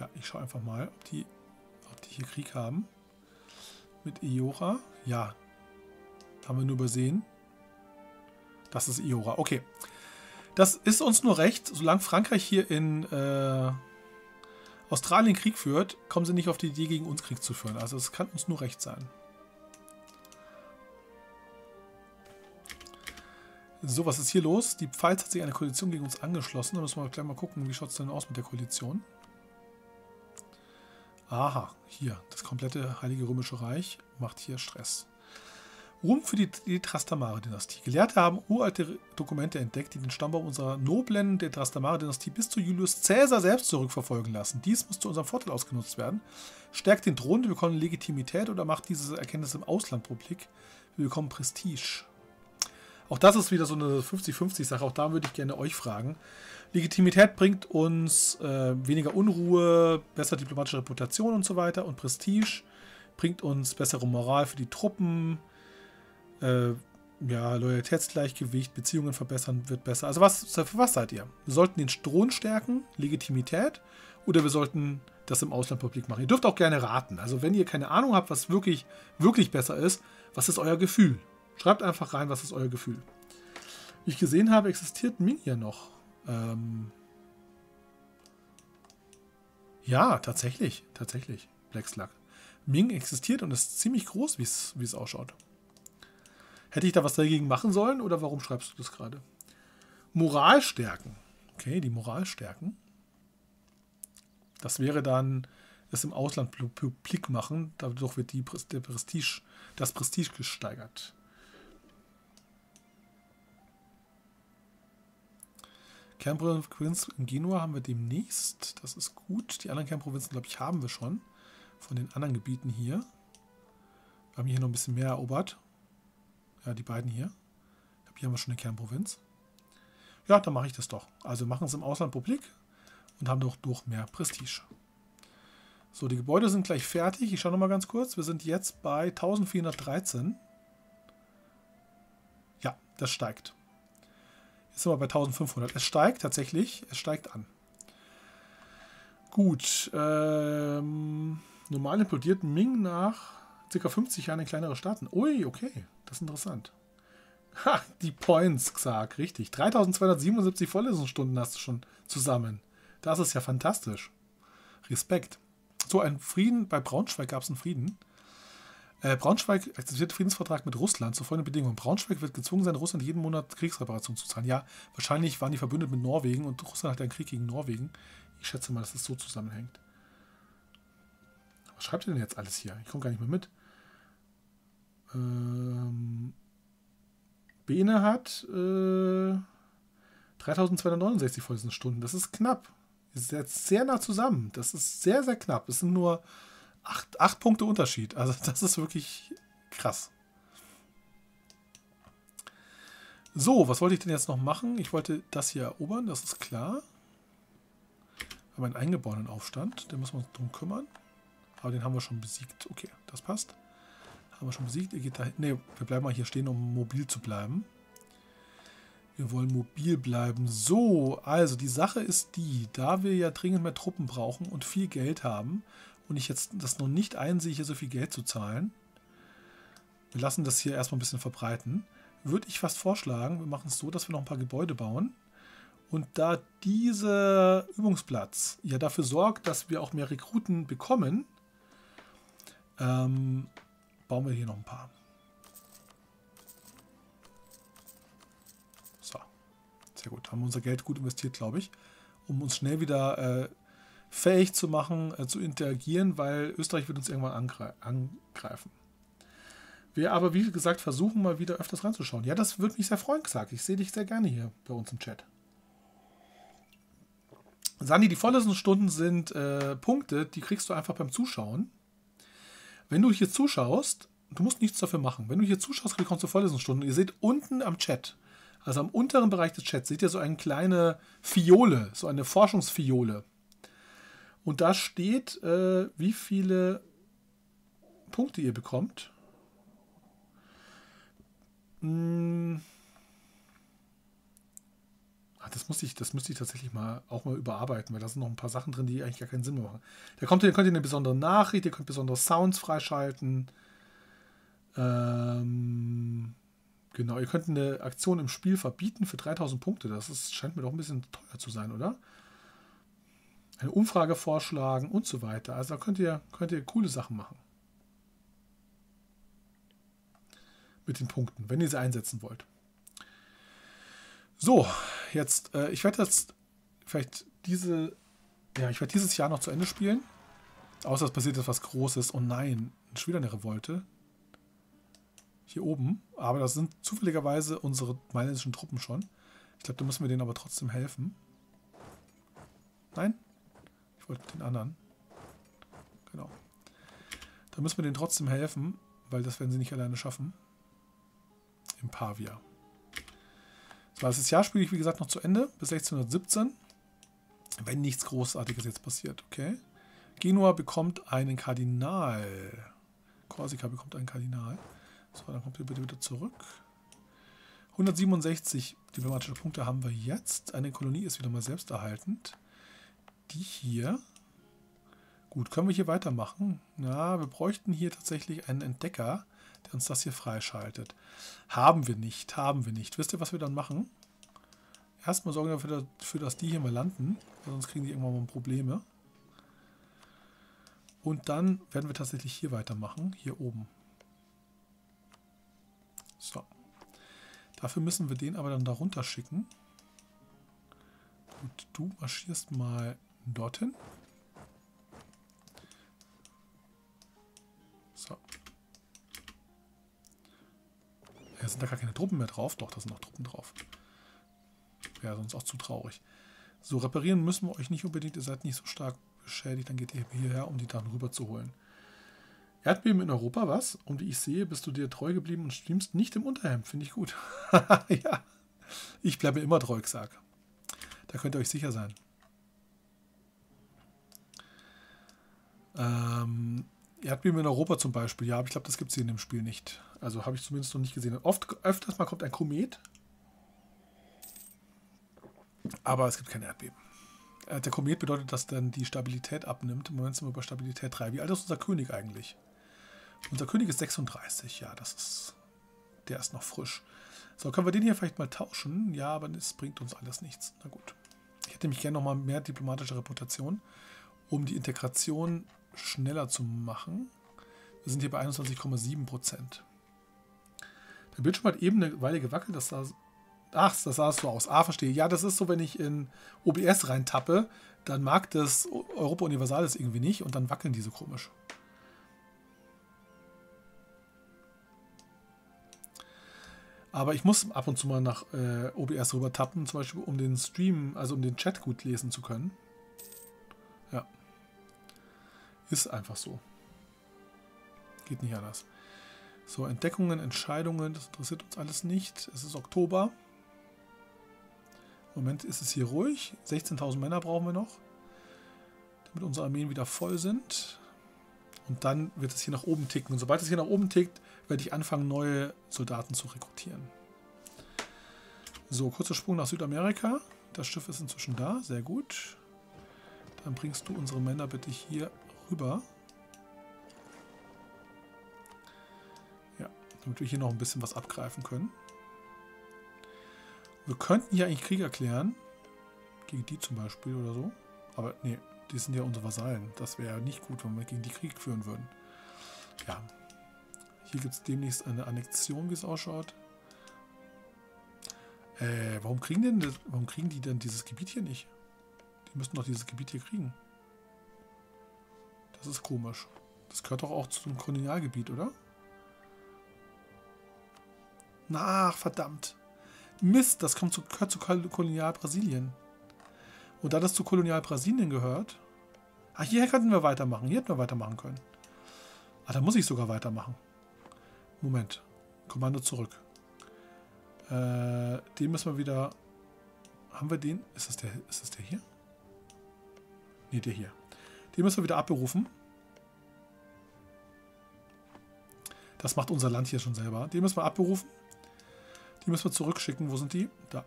Ja, ich schaue einfach mal, ob die hier Krieg haben. Mit Iora. Ja, haben wir nur übersehen. Das ist Iora. Okay. Das ist uns nur recht. Solange Frankreich hier in Australien Krieg führt, kommen sie nicht auf die Idee, gegen uns Krieg zu führen. Also es kann uns nur recht sein. So, was ist hier los? Die Pfalz hat sich einer Koalition gegen uns angeschlossen. Da müssen wir gleich mal gucken, wie schaut es denn aus mit der Koalition. Aha, hier. Das komplette Heilige Römische Reich macht hier Stress. Ruhm für die Trastamare-Dynastie. Gelehrte haben uralte Dokumente entdeckt, die den Stammbaum unserer Noblen der Trastamare-Dynastie bis zu Julius Caesar selbst zurückverfolgen lassen. Dies muss zu unserem Vorteil ausgenutzt werden. Stärkt den Thron, wir bekommen Legitimität oder macht diese Erkenntnis im Ausland publik. Wir bekommen Prestige. Auch das ist wieder so eine 50-50-Sache. Auch da würde ich gerne euch fragen. Legitimität bringt uns weniger Unruhe, bessere diplomatische Reputation und so weiter. Und Prestige bringt uns bessere Moral für die Truppen. Ja, Loyalitätsgleichgewicht, Beziehungen verbessern wird besser. Also für was seid ihr? Wir sollten den Thron stärken, Legitimität, oder wir sollten das im Ausland publik machen. Ihr dürft auch gerne raten. Also wenn ihr keine Ahnung habt, was wirklich, wirklich besser ist, was ist euer Gefühl? Schreibt einfach rein, was ist euer Gefühl? Wie ich gesehen habe, existiert Ming ja noch. Ja, tatsächlich. Black Slug. Ming existiert und ist ziemlich groß, wie es ausschaut. Hätte ich da was dagegen machen sollen oder warum schreibst du das gerade? Moral stärken. Okay, die Moral stärken. Das wäre dann das im Ausland publik machen. Dadurch wird das Prestige gesteigert. Kernprovinz in Genua haben wir demnächst. Das ist gut. Die anderen Kernprovinzen, glaube ich, haben wir schon. Von den anderen Gebieten hier. Wir haben hier noch ein bisschen mehr erobert. Ja, die beiden hier. Ich glaube, hier haben wir schon eine Kernprovinz. Ja, dann mache ich das doch. Also machen es im Ausland publik und haben doch durch mehr Prestige. So, die Gebäude sind gleich fertig. Ich schaue nochmal ganz kurz. Wir sind jetzt bei 1413. Ja, das steigt. Jetzt sind wir bei 1500. Es steigt tatsächlich. Es steigt an. Gut. Normal implodiert Ming nach ca. 50 Jahren in kleinere Staaten. Ui, okay. Das ist interessant. Ha, die Points, gesagt, richtig. 3277 Vorlesungsstunden hast du schon zusammen. Das ist ja fantastisch. Respekt. So, ein Frieden, bei Braunschweig gab es einen Frieden. Braunschweig akzeptiert Friedensvertrag mit Russland zu folgenden Bedingungen. Braunschweig wird gezwungen sein, Russland jeden Monat Kriegsreparation zu zahlen. Ja, wahrscheinlich waren die verbündet mit Norwegen und Russland hat einen Krieg gegen Norwegen. Ich schätze mal, dass das so zusammenhängt. Was schreibt ihr denn jetzt alles hier? Ich komme gar nicht mehr mit. Bene hat 3269 Vollzeitstunden, das ist knapp. Das ist jetzt sehr nah zusammen. Das ist sehr, sehr knapp. Es sind nur 8 Punkte Unterschied. Also das ist wirklich krass. So, was wollte ich denn jetzt noch machen? Ich wollte das hier erobern, das ist klar. Wir haben einen eingeborenen Aufstand, da müssen wir uns drum kümmern. Aber den haben wir schon besiegt. Okay, das passt. Haben wir schon besiegt. Ihr geht da hin. Ne, wir bleiben mal hier stehen, um mobil zu bleiben. Wir wollen mobil bleiben. So, also die Sache ist die, da wir ja dringend mehr Truppen brauchen und viel Geld haben und ich jetzt das noch nicht einsehe, hier so viel Geld zu zahlen, wir lassen das hier erstmal ein bisschen verbreiten, würde ich fast vorschlagen, wir machen es so, dass wir noch ein paar Gebäude bauen und da dieser Übungsplatz ja dafür sorgt, dass wir auch mehr Rekruten bekommen, bauen wir hier noch ein paar. Sehr gut, haben wir unser Geld gut investiert, glaube ich, um uns schnell wieder fähig zu machen, zu interagieren, weil Österreich wird uns irgendwann angreifen. Wir aber, wie gesagt, versuchen mal wieder öfters ranzuschauen. Ja, das würde mich sehr freuen, gesagt. Ich sehe dich sehr gerne hier bei uns im Chat. Sandy, die vorletzten Stunden sind Punkte, die kriegst du einfach beim Zuschauen. Wenn du hier zuschaust, du musst nichts dafür machen. Wenn du hier zuschaust, kommst du vorletzten Stunden. Ihr seht unten am Chat, also am unteren Bereich des Chats, seht ihr so eine kleine Fiole, so eine Forschungsfiole. Und da steht, wie viele Punkte ihr bekommt. Ach, das müsste ich tatsächlich mal überarbeiten, weil da sind noch ein paar Sachen drin, die eigentlich gar keinen Sinn mehr machen. Da könnt ihr eine besondere Nachricht, ihr könnt besondere Sounds freischalten. Genau, ihr könnt eine Aktion im Spiel verbieten für 3000 Punkte. Das ist, scheint mir doch ein bisschen teuer zu sein, oder? Eine Umfrage vorschlagen und so weiter. Also da könnt ihr coole Sachen machen. Mit den Punkten, wenn ihr sie einsetzen wollt. So, jetzt, ich werde jetzt vielleicht ich werde dieses Jahr noch zu Ende spielen. Außer es passiert etwas Großes. Oh nein, schon wieder eine Revolte. Hier oben, aber das sind zufälligerweise unsere mailändischen Truppen schon. Ich glaube, da müssen wir denen aber trotzdem helfen. Nein? Ich wollte den anderen. Genau. Da müssen wir denen trotzdem helfen, weil das werden sie nicht alleine schaffen. In Pavia. So, das Jahr spiele ich, wie gesagt, noch zu Ende, bis 1617. Wenn nichts Großartiges jetzt passiert, okay? Genua bekommt einen Kardinal. Korsika bekommt einen Kardinal. So, dann kommt ihr bitte wieder zurück. 167 diplomatische Punkte haben wir jetzt. Eine Kolonie ist wieder mal selbsterhaltend. Die hier. Gut, können wir hier weitermachen? Na, wir bräuchten hier tatsächlich einen Entdecker, der uns das hier freischaltet. Haben wir nicht, haben wir nicht. Wisst ihr, was wir dann machen? Erstmal sorgen wir dafür, dass die hier mal landen. Sonst kriegen die irgendwann mal Probleme. Und dann werden wir tatsächlich hier weitermachen. Hier oben. So. Dafür müssen wir den aber dann darunter schicken. Gut, du marschierst mal dorthin. So. Ja, sind da gar keine Truppen mehr drauf? Doch, da sind noch Truppen drauf. Wäre sonst auch zu traurig. So, reparieren müssen wir euch nicht unbedingt. Ihr seid nicht so stark beschädigt. Dann geht ihr hierher, um die dann rüber zu holen. Erdbeben in Europa, was? Und wie ich sehe, bist du dir treu geblieben und streamst nicht im Unterhemd. Finde ich gut. Ja. Ich bleibe immer treu, gesagt. Da könnt ihr euch sicher sein. Erdbeben in Europa zum Beispiel. Ja, aber ich glaube, das gibt es hier in dem Spiel nicht. Also habe ich zumindest noch nicht gesehen. Öfters mal kommt ein Komet. Aber es gibt kein Erdbeben. Der Komet bedeutet, dass dann die Stabilität abnimmt. Im Moment sind wir bei Stabilität 3. Wie alt ist unser König eigentlich? Unser König ist 36. Ja, das ist... Der ist noch frisch. So, können wir den hier vielleicht mal tauschen? Ja, aber das bringt uns alles nichts. Na gut. Ich hätte nämlich gerne nochmal mehr diplomatische Reputation, um die Integration schneller zu machen. Wir sind hier bei 21,7%. Der Bildschirm hat eben eine Weile gewackelt, das sah... Ach, das sah so aus. Ah, verstehe. Ja, das ist so, wenn ich in OBS reintappe, dann mag das Europa Universalis irgendwie nicht und dann wackeln die so komisch. Aber ich muss ab und zu mal nach OBS rüber tappen, zum Beispiel um den Stream, also um den Chat gut lesen zu können. Ja. Ist einfach so. Geht nicht anders. So, Entdeckungen, Entscheidungen, das interessiert uns alles nicht. Es ist Oktober. Im Moment ist es hier ruhig. 16.000 Männer brauchen wir noch, damit unsere Armeen wieder voll sind. Und dann wird es hier nach oben ticken. Und sobald es hier nach oben tickt, werde ich anfangen, neue Soldaten zu rekrutieren. So, kurzer Sprung nach Südamerika. Das Schiff ist inzwischen da. Sehr gut. Dann bringst du unsere Männer bitte hier rüber. Ja, damit wir hier noch ein bisschen was abgreifen können. Wir könnten hier eigentlich Krieg erklären. Gegen die zum Beispiel oder so. Aber nee, die sind ja unsere Vasallen. Das wäre ja nicht gut, wenn wir gegen die Krieg führen würden. Ja. Hier gibt es demnächst eine Annexion, wie es ausschaut. Warum kriegen die denn dieses Gebiet hier nicht? Die müssen doch dieses Gebiet hier kriegen. Das ist komisch. Das gehört doch auch zum Kolonialgebiet, oder? Na, verdammt. Mist, das kommt gehört zu Kolonialbrasilien. Und da das zu Kolonialbrasilien gehört... Ach, hier könnten wir weitermachen. Hier hätten wir weitermachen können. Ah, da muss ich sogar weitermachen. Moment. Kommando zurück. Den müssen wir wieder... Haben wir den? Ist das der hier? Ne, der hier. Den müssen wir wieder abberufen. Das macht unser Land hier schon selber. Den müssen wir abberufen. Die müssen wir zurückschicken. Wo sind die? Da.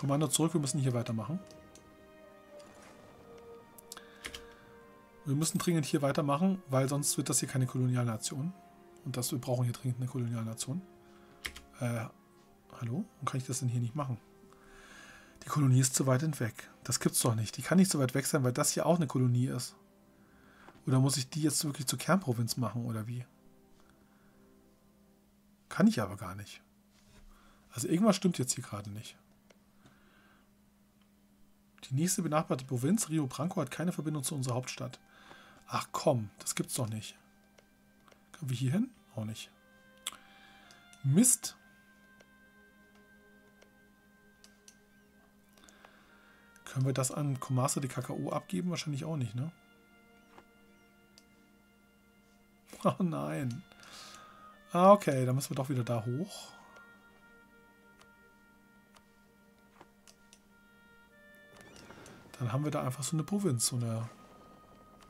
Kommando zurück. Wir müssen hier weitermachen. Wir müssen dringend hier weitermachen, weil sonst wird das hier keine Kolonialnation. Und wir brauchen hier dringend eine Kolonialnation. Hallo? Warum kann ich das denn hier nicht machen? Die Kolonie ist zu weit hinweg. Das gibt's doch nicht. Die kann nicht so weit weg sein, weil das hier auch eine Kolonie ist. Oder muss ich die jetzt wirklich zur Kernprovinz machen, oder wie? Kann ich aber gar nicht. Also irgendwas stimmt jetzt hier gerade nicht. Die nächste benachbarte Provinz, Rio Branco, hat keine Verbindung zu unserer Hauptstadt. Ach komm, das gibt's doch nicht. Können wir hier hin? Auch nicht. Mist. Können wir das an Comasa de Cacao abgeben? Wahrscheinlich auch nicht, ne? Oh nein. Ah, okay, dann müssen wir doch wieder da hoch. Dann haben wir da einfach so eine Provinz, so eine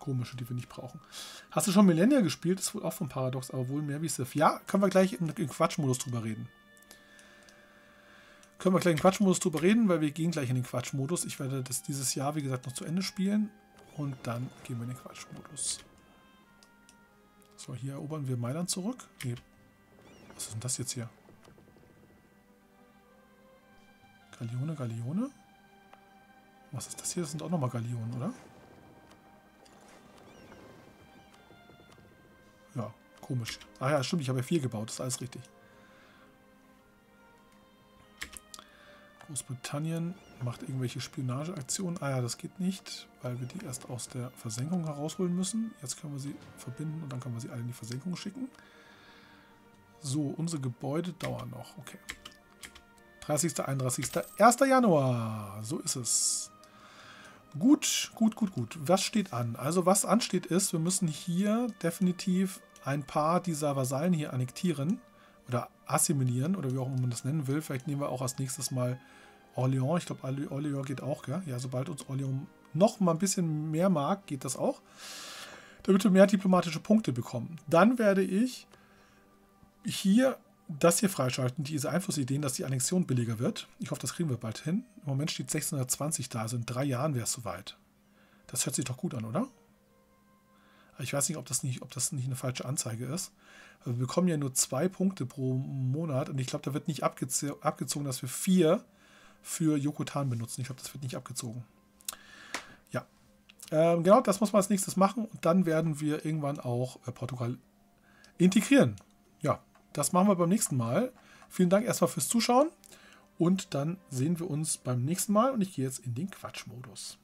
komische, die wir nicht brauchen. Hast du schon Millennia gespielt? Ist wohl auch von Paradox, aber wohl mehr wie Civ. Ja, können wir gleich im Quatschmodus drüber reden. Können wir gleich im Quatschmodus drüber reden, weil wir gehen gleich in den Quatschmodus. Ich werde das dieses Jahr, wie gesagt, noch zu Ende spielen und dann gehen wir in den Quatschmodus. So, hier erobern wir Mailand zurück. Nee. Was ist denn das jetzt hier? Galeone, Galeone. Was ist das hier? Das sind auch nochmal Galeonen, oder? Ja, komisch. Ah ja, stimmt, ich habe ja 4 gebaut, das ist alles richtig. Großbritannien macht irgendwelche Spionageaktionen. Ah ja, das geht nicht, weil wir die erst aus der Versenkung herausholen müssen. Jetzt können wir sie verbinden und dann können wir sie alle in die Versenkung schicken. So, unsere Gebäude dauern noch. Okay. 30. 31. 1. Januar. So ist es. Gut, gut, gut, gut. Was steht an? Also was ansteht ist, wir müssen hier definitiv ein paar dieser Vasallen hier annektieren oder assimilieren oder wie auch immer man das nennen will. Vielleicht nehmen wir auch als nächstes mal Orléans. Ich glaube, Orléans geht auch, gell? Ja, sobald uns Orléans noch mal ein bisschen mehr mag, geht das auch. Damit wir mehr diplomatische Punkte bekommen. Dann werde ich hier das hier freischalten, diese Einflussideen, dass die Annexion billiger wird. Ich hoffe, das kriegen wir bald hin. Im Moment steht 1620 da, also in 3 Jahren wäre es soweit. Das hört sich doch gut an, oder? Aber ich weiß nicht, ob das nicht eine falsche Anzeige ist. Wir bekommen ja nur 2 Punkte pro Monat und ich glaube, da wird nicht abgezogen, dass wir 4 für Yokotan benutzen. Ich glaube, das wird nicht abgezogen. Ja, genau, das muss man als nächstes machen und dann werden wir irgendwann auch Portugal integrieren. Ja. Das machen wir beim nächsten Mal. Vielen Dank erstmal fürs Zuschauen und dann sehen wir uns beim nächsten Mal und ich gehe jetzt in den Quatschmodus.